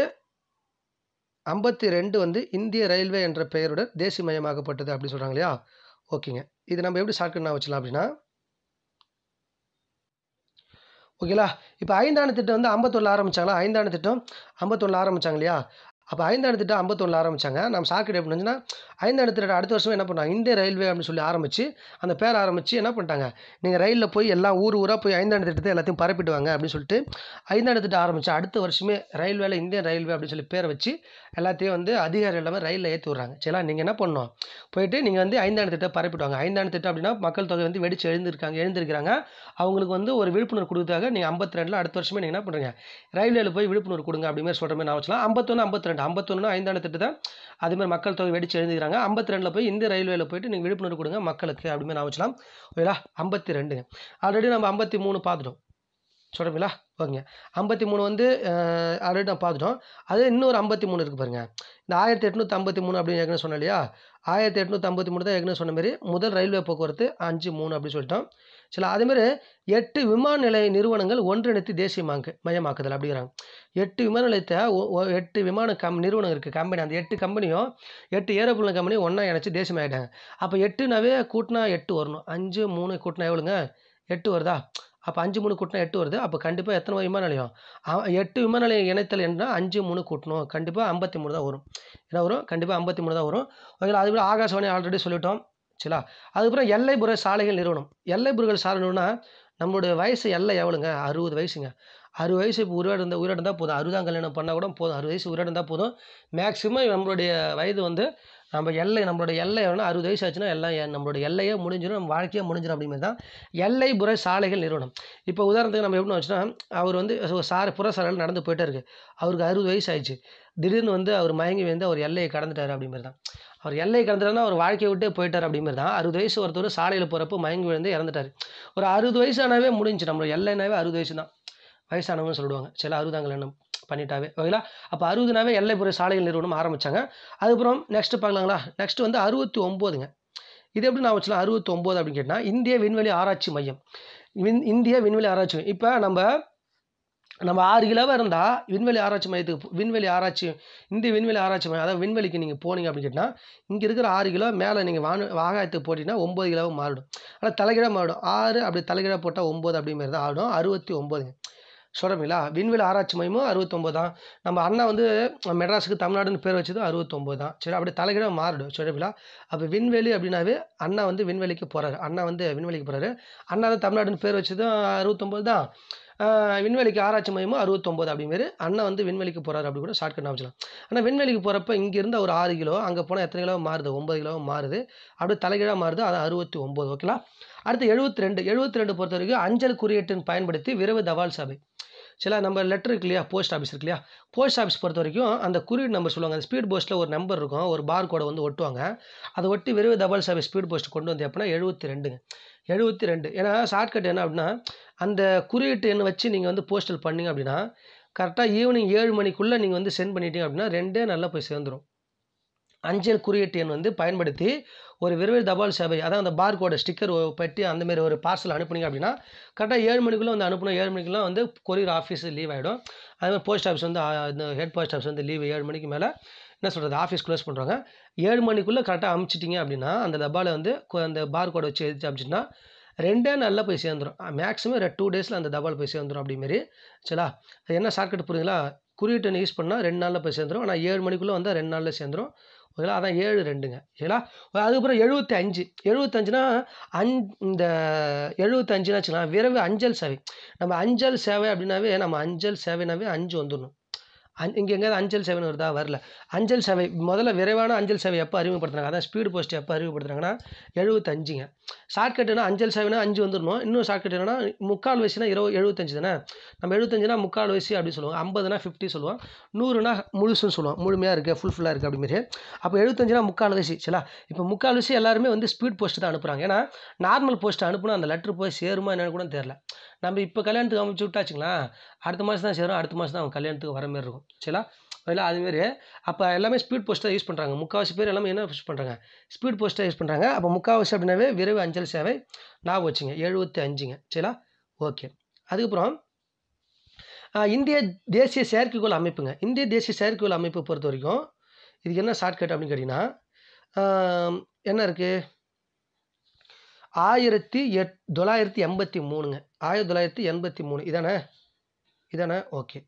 ஐம்பத்தி ரெண்டு வந்து இந்திய ரயில்வே என்ற பெயருடன் தேசியமயமாக்கப்பட்டது அப்படின்னு சொல்கிறாங்க இல்லையா? ஓகேங்க, இது நம்ம எப்படி ஷார்ட்கட்டாக வச்சுக்கலாம் அப்படின்னா ஓகேங்களா? இப்போ ஐந்தாண்டு திட்டம் வந்து ஐம்பத்தொன்று ஆரம்பித்தாங்களா, ஐந்தாண்டு திட்டம் ஐம்பத்தொன்று ஆரம்பித்தாங்க இல்லையா? அப்போ ஐந்தாண்டு திட்டம் ஐம்பத்தொன்று ஆரம்பித்தாங்க. நம்ம சாக்கடை எப்படி வந்துச்சுன்னா ஐந்தாண்டு திட்டம் அடுத்த வருஷம் என்ன பண்ணாங்க இந்திய ரயில்வே அப்படின்னு சொல்லி ஆரம்பித்து அந்த பேர் ஆரம்பித்து என்ன பண்ணிட்டாங்க நீங்கள் ரயிலில் போய் எல்லா ஊர் ஊராக போய் ஐந்தாண்டு திட்டத்தை எல்லாத்தையும் பரப்பிடுவாங்க அப்படின்னு சொல்லிட்டு ஐந்தாண்டு திட்டம் ஆரம்பித்து அடுத்த வருஷமே ரயில்வேல இந்தியன் ரயில்வே அப்படின்னு சொல்லி பேரை வச்சு எல்லாத்தையும் வந்து அதிகாரிகள் எல்லாமே ரயிலில் ஏற்றி விட்றாங்க சரிங்களா? நீங்கள் என்ன பண்ணணும் போயிட்டு நீங்கள் வந்து ஐந்தாண்டு திட்டம் பரப்பிடுவாங்க. ஐந்தாண்டு திட்டம் அப்படின்னா மக்கள் தொகை வந்து வெடிச்சு எழுந்திருக்காங்க எழுந்திருக்கிறாங்க அவங்களுக்கு வந்து ஒரு விழிப்புணர்வு கொடுத்ததாக நீங்கள் ஐம்பத்தி ரெண்டில் அடுத்த வருஷமே நீங்கள் என்ன பண்ணுறீங்க ரயில்வேல போய் விழிப்புணர்வு கொடுங்க அப்படிமாதிரி சொல்கிற மாதிரி நான் வச்சுக்கலாம். ஐம்பத்தொன்று ஐம்பத்தி ரெண்டு ஐம்பத்தொன்னு ஐந்தாண்டு திட்டத்தை அதுமாதிரி மக்கள் தொகை வெடிச்சு எழுந்துக்கிறாங்க ஐம்பத்தி ரெண்டில் போய் இந்திய ரயில்வேல போயிட்டு நீங்கள் விழிப்புணர்வு கொடுங்க மக்களுக்கு அப்படிமாதிரி நான் வச்சுக்கலாம் ஓகேங்களா? ஐம்பத்தி ரெண்டுங்க ஆல்ரெடி நம்ம ஐம்பத்தி மூணு பார்த்துட்டோம் சொல்கிறீங்களா? ஓகேங்க, ஐம்பத்தி மூணு வந்து ஆல்ரெடி நான் பார்த்துட்டோம். அது இன்னொரு ஐம்பத்தி மூணு இருக்குது பாருங்கள், இந்த ஆயிரத்தி எட்நூற்றி ஐம்பத்தி மூணு அப்படின்னு ஏற்கனவே சொன்னேன் இல்லையா? ஆயிரத்தி எட்நூற்றி ஐம்பத்தி மூணு தான் ஏற்கனவே சொன்ன மாதிரி முதல் ரயில்வே போக்குவரத்து அஞ்சு மூணு அப்படின்னு சொல்லிட்டோம் சரி. அதேமாதிரி எட்டு விமான நிலைய நிறுவனங்கள் ஒன்றிணைத்து தேசிய மயமாக்கு மயமாக்குதல் அப்படிங்கிறாங்க. எட்டு விமான நிலையத்தை எட்டு விமான கம் நிறுவனம் இருக்குது கம்பெனி, அந்த எட்டு கம்பெனியும் எட்டு ஏரோப்ளேன் கம்பெனியும் ஒன்றா இணைச்சி தேசியமாயிட்டாங்க. அப்போ எட்டுனாவே கூட்டினா எட்டு வரணும், அஞ்சு மூணு கூட்டினா எவ்வளோங்க எட்டு வருதா? அப்போ அஞ்சு மூணு கூட்டினா எட்டு வருது. அப்போ கண்டிப்பாக எத்தனை விமான நிலையம் எட்டு விமான நிலையம் இணைத்தல் என்ன அஞ்சு மூணு கூட்டணும் கண்டிப்பாக ஐம்பத்தி மூணு தான் வரும் என்ன வரும் கண்டிப்பாக ஐம்பத்தி மூணு தான் வரும் ஓகேங்களா? அதுபோல் ஆகாசவாணி ஆல்ரெடி சொல்லிட்டோம் சரிங்களா? அதுக்கப்புறம் எல்லைப்புற சாலைகள் நிறுவனம், எல்லைப்புற சாலை நிறுவனம்னா நம்மளுடைய வயசு எல்லை எவ்வளோங்க அறுபது வயசுங்க. அறுபது வயசு இப்போ உயிரோடு இருந்தால் உயிரோடு இருந்தால் போதும், அறுபதாம் கல்யாணம் பண்ணால் கூட போதும், அறுபது வயசு உயிரோடு இருந்தால் போதும். மேக்ஸிமம் நம்மளுடைய வயது வந்து நம்ம எல்லை நம்மளோட எல்லை எவ்வளோ அறுபது வயசு ஆச்சுன்னா எல்லாம் நம்மளோட எல்லையே முடிஞ்சிடும் நம்ம வாழ்க்கையே முடிஞ்சிடும் அப்படிங்கிறது தான் எல்லைப்புற சாலைகள் நிறுவனம். இப்போ உதாரணத்துக்கு நம்ம எப்படி வச்சுன்னா அவர் வந்து சார் புற சாலைகள் நடந்து போயிட்டே இருக்குது, அவருக்கு அறுபது வயசு ஆயிடுச்சு, திடீர்னு வந்து அவர் மயங்கி வந்து அவர் எல்லையை கடந்துட்டார் அப்படிங்கிறது தான். அவர் எல்லையை கடந்துட்டாருன்னா அவர் வாழ்க்கையை விட்டே போயிட்டார் அப்படிங்கிறது தான். அறுபது வயசு ஒருத்தர் சாலையில் போகிறப்போ மயங்கி விழுந்து இறந்துட்டார், ஒரு அறுபது வயசானாவே முடிஞ்சு நம்மளோட எல்லைனாவே அறுபது வயசு தான் வயசானவங்கன்னு சொல்லிடுவாங்க சில அறுபதாங்கள் எண்ணம் பண்ணிட்டாவே ஓகேங்களா? அப்போ அறுபதுனாவே எல்லைப்புற சாலைகள் நிறுவனம் ஆரம்பித்தாங்க. அதுக்கப்புறம் நெக்ஸ்ட்டு பார்க்கலாங்களா? நெக்ஸ்ட்டு வந்து அறுபத்தி ஒம்போதுங்க, இது எப்படி நான் வச்சுலாம் அறுபத்தி ஒம்போது அப்படின்னு கேட்டால் இந்திய விண்வெளி ஆராய்ச்சி மையம். விண் இந்திய விண்வெளி ஆராய்ச்சி மையம் இப்போ நம்ம நம்ம ஆறு கிலோவாக இருந்தால் விண்வெளி ஆராய்ச்சி மையத்துக்கு விண்வெளி ஆராய்ச்சி இந்திய விண்வெளி ஆராய்ச்சி மையம் அதாவது விண்வெளிக்கு நீங்கள் போனீங்க அப்படின்னு கேட்டால் இங்கே இருக்கிற ஆறு கிலோ மேலே நீங்கள் வான ஆகாயத்துக்கு போட்டிங்கன்னா ஒம்பது கிலோவாக மாறிடும், ஆனால் தலைகீழாக மாறிடும். ஆறு அப்படி தலைகீழாக போட்டால் ஒம்பது அப்படிங்கிறது தான் ஆடும் அறுபத்தி ஒம்போதுங்க சொல்கிறீங்களா? விண்வெளி ஆராய்ச்சி மையமும் அறுபத்தொம்போது தான். நம்ம அண்ணா வந்து மெட்ராஸுக்கு தமிழ்நாடுன்னு பேர் வச்சதும் அறுபத்தொம்போது தான் சரி. அப்படி தலைகீழாக மாறிடும் சொல்கிறீங்களா? அப்போ விண்வெளி அப்படின்னாவே அண்ணா வந்து விண்வெளிக்கு போகிறாரு, அண்ணா வந்து விண்வெளிக்கு போகிறாரு, அண்ணா தான் தமிழ்நாடுன்னு பேர் வச்சதும் அறுபத்தொம்போது தான், விண்வெளிக்கு ஆராய்ச்சி மையமும் அறுபத்தொம்போது அப்படிமாரி அண்ணா வந்து விண்வெளிக்கு போகிறாரு அப்படி கூட ஷார்ட் கட்டாக வச்சுக்கலாம். ஆனால் விண்வெளிக்கு போகிறப்ப இங்கேருந்து ஒரு ஆறு கிலோ அங்கே போனால் எத்தனை கிலோ மாறுது ஒம்பது கிலோ மாறுது, அப்படியே தலைகீழாக மாறுது அது அறுபத்தி ஒம்பது ஓகேங்களா? அடுத்து எழுபத்தி ரெண்டு எழுபத்தி ரெண்டு பொறுத்த வரைக்கும் அஞ்சல் குறியீட்டின் பயன்படுத்தி விரைவு தபால் சபை சில நம்ம லெட்டர் இருக்கு இல்லையா போஸ்ட் ஆஃபீஸ் இருக்கு இல்லையா? போஸ்ட் ஆஃபீஸ் பொறுத்த வரைக்கும் அந்த குறியீடு நம்பர் சொல்லுவாங்க, அந்த ஸ்பீட் போஸ்ட்டில் ஒரு நம்பர் இருக்கும் ஒரு பார் கோடை வந்து ஒட்டுவாங்க, அதை ஒட்டி விரைவு தபால் சபை ஸ்பீட் போஸ்ட் கொண்டு வந்து எப்படின்னா எழுபத்தி ரெண்டுங்க எழுபத்தி ரெண்டு. ஏன்னா ஷார்ட்கட் என்ன அப்படின்னா அந்த குறியீட்டு எண்ணை வச்சு நீங்கள் வந்து போஸ்டல் பண்ணிங்க அப்படின்னா கரெக்டாக ஈவினிங் ஏழு மணிக்குள்ளே நீங்கள் வந்து சென்ட் பண்ணிட்டீங்க அப்படின்னா ரெண்டே நல்லா போய் சேர்ந்துடும் அஞ்சல் குறியீட்டு எண் வந்து பயன்படுத்தி ஒரு விரைவில் தபால் சேவை அதாவது அந்த பார்கோட ஸ்டிக்கர் பற்றி அந்தமாரி ஒரு பார்சல் அனுப்புனீங்க அப்படின்னா கரெக்டாக ஏழு மணிக்குள்ளே வந்து அனுப்பணும். ஏழு மணிக்குலாம் வந்து கொரியர் ஆஃபீஸ் லீவ் ஆகிடும். அதுமாதிரி போஸ்ட் ஆஃபீஸ் வந்து இந்த ஹெட் போஸ்ட் ஆஃபீஸ் வந்து லீவ் ஏழு மணிக்கு மேலே என்ன சொல்கிறது ஆஃபீஸ் க்ளோஸ் பண்ணுறாங்க. ஏழு மணிக்குள்ளே கரெக்டாக அனுப்பிச்சிட்டிங்க அப்படின்னா அந்த தபாலை வந்து அந்த பார்கோடை வச்சு எழுதிச்சு அப்படின்னா ரெண்டே நல்லா போய் சேர்ந்துடும். மேக்ஸிமம் ரெ டூ டேஸில் அந்த தபால் போய் சேர்ந்துடும். அப்படிமாரி சரிங்களா அது என்ன ஷார்ட்கட் புரியுதுங்களா? குறியீட்டு யூஸ் பண்ணால் ரெண்டு நாளில் போய் சேர்ந்துடும். ஆனால் ஏழு மணிக்குள்ளே வந்தால் ரெண்டு நாளில் சேர்ந்துடும். ஓகேங்களா? அதான் ஏழு ரெண்டுங்க. ஓகேங்களா? அதுக்கப்புறம் எழுபத்தி அஞ்சு எழுபத்தஞ்சுனா அஞ் இந்த எழுபத்தஞ்சுனா வச்சுக்கோங்களா விரைவு அஞ்சல் சேவை. நம்ம அஞ்சல் சேவை அப்படின்னாவே நம்ம அஞ்சல் சேவைனாவே அஞ்சு வந்துடணும். அஞ் இங்கே எங்கேயாவது அஞ்சல் சேவைன்னு வருதா? வரல. அஞ்சல் சேவை முதல்ல விரைவான அஞ்சல் சேவை எப்போ அறிமுகப்படுத்துறாங்க? அதான் ஸ்பீடு போஸ்ட் எப்போ அறிமுகப்படுத்துறாங்கன்னா எழுபத்தஞ்சுங்க. ஷார்ட்கட்டுனா அஞ்சல் சேவைனா அஞ்சு வந்துடணும். இன்னும் ஷார்ட்கட் என்னன்னா முக்கால் வயசுனா இருபது எழுபத்தஞ்சு தானே. நம்ம எழுபத்தஞ்சுனா முக்கால் வயசு அப்படின்னு சொல்லுவோம். ஐம்பதுனா ஃபிஃப்டி சொல்லுவோம். நூறுனா முழுசுன்னு சொல்லுவோம். முழுமையாக இருக்குது, ஃபுல்ஃபுல்லாக இருக்குது அப்படிமாரி. அப்போ எழுபத்தஞ்சுனா முக்கால் வயசு. சரிங்களா? இப்போ முக்கால் வயசு எல்லாருமே வந்து ஸ்பீட் போஸ்ட்டு தான் அனுப்புகிறாங்க. ஏன்னா நார்மல் போஸ்ட் அனுப்புனா அந்த லெட்ரு போய் சேருமா என்னன்னு கூட தெரியல. நம்ம இப்போ கல்யாணத்துக்கு அமைச்சு விட்டாச்சுங்களா அடுத்த மாதம் தான் சேரும். அடுத்த மாதம் தான் அவங்க கல்யாணத்துக்கு வர மாதிரி இருக்கும். சரிங்களா? இல்லை அதுமாரி அப்போ எல்லாமே ஸ்பீட் போஸ்ட்டாக யூஸ் பண்ணுறாங்க. முக்கால்வாசி பேர் எல்லாமே என்ன யூஸ் பண்ணுறாங்க? ஸ்பீட் போஸ்ட்டாக யூஸ் பண்ணுறாங்க. அப்போ முக்கால்வாசி அப்படின்னாவே விரைவு அஞ்சல் சேவை நான் வச்சுங்க எழுபத்தி அஞ்சுங்க. சரிங்களா? ஓகே. அதுக்கப்புறம் இந்திய தேசிய செயற்கைக்கோள் அமைப்புங்க. இந்திய தேசிய செயற்கைக்கோள் அமைப்பு பொறுத்த வரைக்கும் இதுக்கு என்ன ஷார்ட்கட் அப்படின்னு கேட்டிங்கன்னா என்ன இருக்குது ஆயிரத்தி எட் தொள்ளாயிரத்தி எண்பத்தி மூணுங்க ஆயிரத்தி தொள்ளாயிரத்தி எண்பத்தி மூணு இதானே இதானே ஓகே.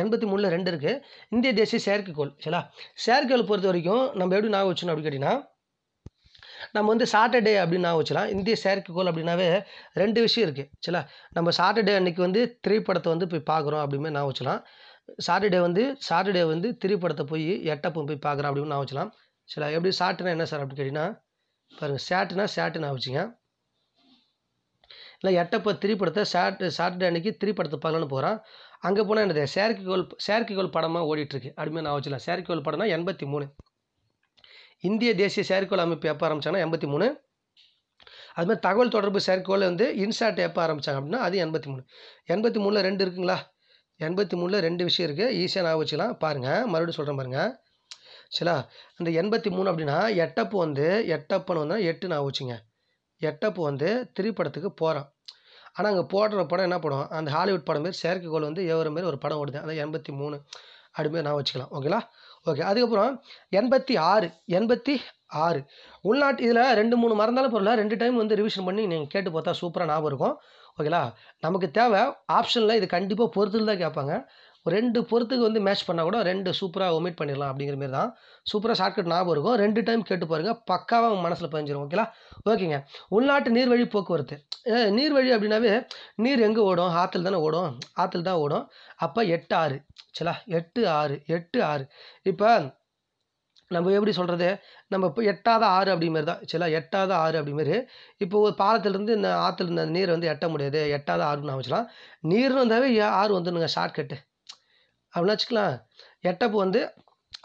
எண்பத்தி மூணில் ரெண்டு இருக்குது. இந்திய தேசிய செயற்கைக்கோள். சரிங்களா? செயற்கைக்கோள் பொறுத்த வரைக்கும் நம்ம எப்படி நான் வச்சுக்கணும் அப்படின்னு கேட்டிங்கன்னா நம்ம வந்து சாட்டர்டே அப்படின்னு நான் வச்சுக்கலாம். இந்திய செயற்கைக்கோள் அப்படின்னாவே ரெண்டு விஷயம் இருக்குது. சரிங்களா? நம்ம சாட்டர்டே அன்றைக்கி வந்து திரைப்படத்தை வந்து போய் பார்க்குறோம் அப்படிமே நான் வச்சுக்கலாம். சாட்டர்டே வந்து சாட்டர்டே வந்து திரைப்படத்தை போய் எட்டப்பும் போய் பார்க்குறோம் அப்படின்னு நான் வச்சுக்கலாம். சரிங்களா? எப்படி சாட்டுனா என்ன சார் அப்படின்னு கேட்டிங்கன்னா பாருங்கள் சேட்டுனா சேட்டு நான் வச்சுங்க. இல்லை எட்டப்போ திரைப்படத்தை சாட் சாட்டர்டே அன்றைக்கி திரைப்படத்தை பார்க்கலான்னு போகிறான். அங்கே போனால் என்னது செயற்கைக்கோள் செயற்கைக்கோள் படமாக ஓடிட்டுருக்கு அப்படிமே நான் வச்சுக்கலாம். செயற்கைக்கோள் படம்னா எண்பத்தி மூணு இந்திய தேசிய செயற்கைக்கோள் அமைப்பு எப்போ ஆரம்பித்தாங்கன்னா எண்பத்தி மூணு. அதுமாதிரி தகவல் தொடர்பு செயற்கைக்கோள் வந்து இன்சாட் எப்போ ஆரம்பித்தாங்க அப்படின்னா அது எண்பத்தி மூணு. எண்பத்தி மூணில் ரெண்டு இருக்குங்களா? எண்பத்தி மூணில் ரெண்டு விஷயம் இருக்குது. ஈஸியாக நான் வச்சுக்கலாம். பாருங்கள் மறுபடியும் சொல்கிறேன் பாருங்கள். சரிங்களா? அந்த எண்பத்தி மூணு அப்படின்னா எட்டப்பு வந்து எட்டப்பன்னு வந்தால் எட்டு நான் வச்சுங்க. எட்டப்பு வந்து திரைப்படத்துக்கு போகிறான். ஆனால் அங்கே போடுற படம் என்ன படம் அந்த ஹாலிவுட் படம் மாரி செயற்கைக்கோள் வந்து ஏவுற மாரி ஒரு படம் ஓடுது. அந்த எண்பத்தி மூணு அப்படிமாரி நான் வச்சுக்கலாம். ஓகேங்களா? ஓகே. அதுக்கப்புறம் எண்பத்தி ஆறு எண்பத்தி ஆறு உள்நாட்டு இதில் ரெண்டு மூணு மறந்தாலும் பொருளாக ரெண்டு டைம் வந்து ரிவிஷன் பண்ணி நீங்கள் கேட்டு பார்த்தா சூப்பராக ஞாபகம் இருக்கும். ஓகேங்களா? நமக்கு தேவை ஆப்ஷனில் இது கண்டிப்பாக பொறுத்துன்னு தான் கேட்பாங்க. ரெண்டு பொறுத்துக்கு வந்து மேட்ச் பண்ணால் கூட ரெண்டு சூப்பராக ஒமிட் பண்ணிடலாம் அப்படிங்கிற மாரி தான் சூப்பராக ஷார்ட்கட் ஞாபகம் இருக்கும். ரெண்டு டைம் கேட்டு பாருங்கள் பக்காவாக உங்கள் மனசில் பதிஞ்சிடும். ஓகேங்களா? ஓகேங்க. உள்நாட்டு நீர்வழி போக்குவரத்து. நீர்வழி அப்படின்னாவே நீர் எங்கே ஓடும்? ஆற்றுல தானே ஓடும். ஆற்றுல தான் ஓடும். அப்போ எட்டு ஆறு. சரிங்களா? எட்டு ஆறு எட்டு ஆறு இப்போ நம்ம எப்படி சொல்கிறது நம்ம இப்போ எட்டாவது ஆறு அப்படிமாரி தான். சரிங்களா? எட்டாவது ஆறு அப்படிமாரி இப்போ ஒரு பாலத்திலேருந்து இந்த ஆற்றுல இந்த நீரை வந்து எட்ட முடியாது. எட்டாவது ஆறுன்னு நான் வச்சுக்கலாம். நீர்னு வந்தாவே ஆறு வந்துடுங்க ஷார்ட்கட்டு அப்படின்னா வச்சுக்கலாம். எட்டப்பு வந்து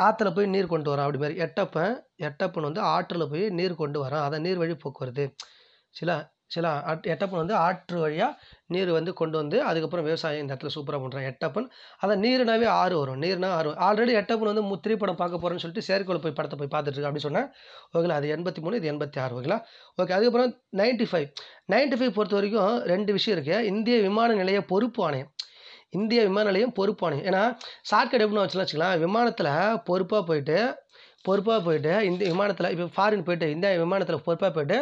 ஆற்றுல போய் நீர் கொண்டு வரோம் அப்படி மாதிரி. எட்டப்பை எட்டப்பன் வந்து ஆற்றில் போய் நீர் கொண்டு வரோம். அதான் நீர் வழி போக்குவரத்து. சரிங்களா? சரிங்களா? எட்டப்பன் வந்து ஆற்று வழியாக நீர் வந்து கொண்டு வந்து அதுக்கப்புறம் விவசாயம் இந்த இடத்துல சூப்பராக பண்ணுறான் எட்டப்பன். அதான் நீருனாவே ஆறு வரும். நீர்னா ஆறு ஆல்ரெடி எட்டப்பன் வந்து முத்திரை படம் பார்க்க போகிறேன்னு சொல்லிட்டு செயற்கைக்கோள் போய் படத்தை போய் பார்த்துட்ருக்கு அப்படின்னு சொன்னேன். ஓகேங்களா? அது எண்பத்தி மூணு இது எண்பத்தி ஆறு. ஓகேங்களா? ஓகே. அதுக்கப்புறம் நைன்ட்டி ஃபைவ் நைன்ட்டி ஃபைவ் பொறுத்த வரைக்கும் ரெண்டு விஷயம் இருக்குது. இந்திய விமான நிலைய பொறுப்பு ஆணையம். இந்திய விமான நிலையம் பொறுப்பானையும். ஏன்னா ஷார்ட்கட் எப்படின்னு வச்சுக்கலாம் வச்சுக்கலாம் விமானத்தில் பொறுப்பாக போயிட்டு பொறுப்பாக போயிட்டு இந்திய விமானத்தில் இப்போ ஃபாரின் போயிட்டு இந்தியா விமானத்தில் பொறுப்பாக போயிட்டு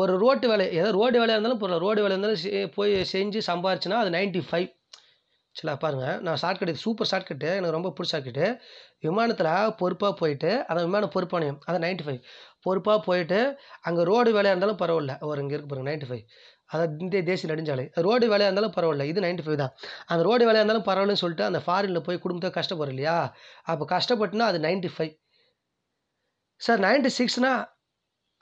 ஒரு ரோட்டு வேலை ஏதாவது ரோடு வேலையாக இருந்தாலும் பொருள் ரோடு வேலையாக இருந்தாலும் போய் செஞ்சு சம்பாரிச்சுன்னா அது நைன்ட்டி ஃபைவ். சரிங்களா? பாருங்கள் நான் ஷார்ட்கட் இது சூப்பர் ஷார்ட்கட்டு எனக்கு ரொம்ப பிடிச்சாக்கிட்டு விமானத்தில் பொறுப்பாக போயிட்டு அதை விமான பொறுப்பானையும் அதை நைன்ட்டி ஃபைவ் பொறுப்பாக போயிட்டு அங்கே ரோடு வேலையாக இருந்தாலும் பரவாயில்ல ஒரு இங்கே இருக்கு பாருங்கள் நைன்ட்டி ஃபைவ். அதாவது இந்திய தேசிய நெடுஞ்சாலை ரோடு வேலையாக இருந்தாலும் பரவாயில்ல இது நைன்ட்டி ஃபைவ் தான். அந்த ரோடு வேலையாக இருந்தாலும் பரவாயில்லன்னு சொல்லிட்டு அந்த ஃபாரினில் போய் குடும்பத்தை கஷ்டப்படுற இல்லையா அப்போ கஷ்டப்பட்டுனா அது நைன்ட்டி ஃபைவ். சார் நைன்ட்டி சிக்ஸ்னா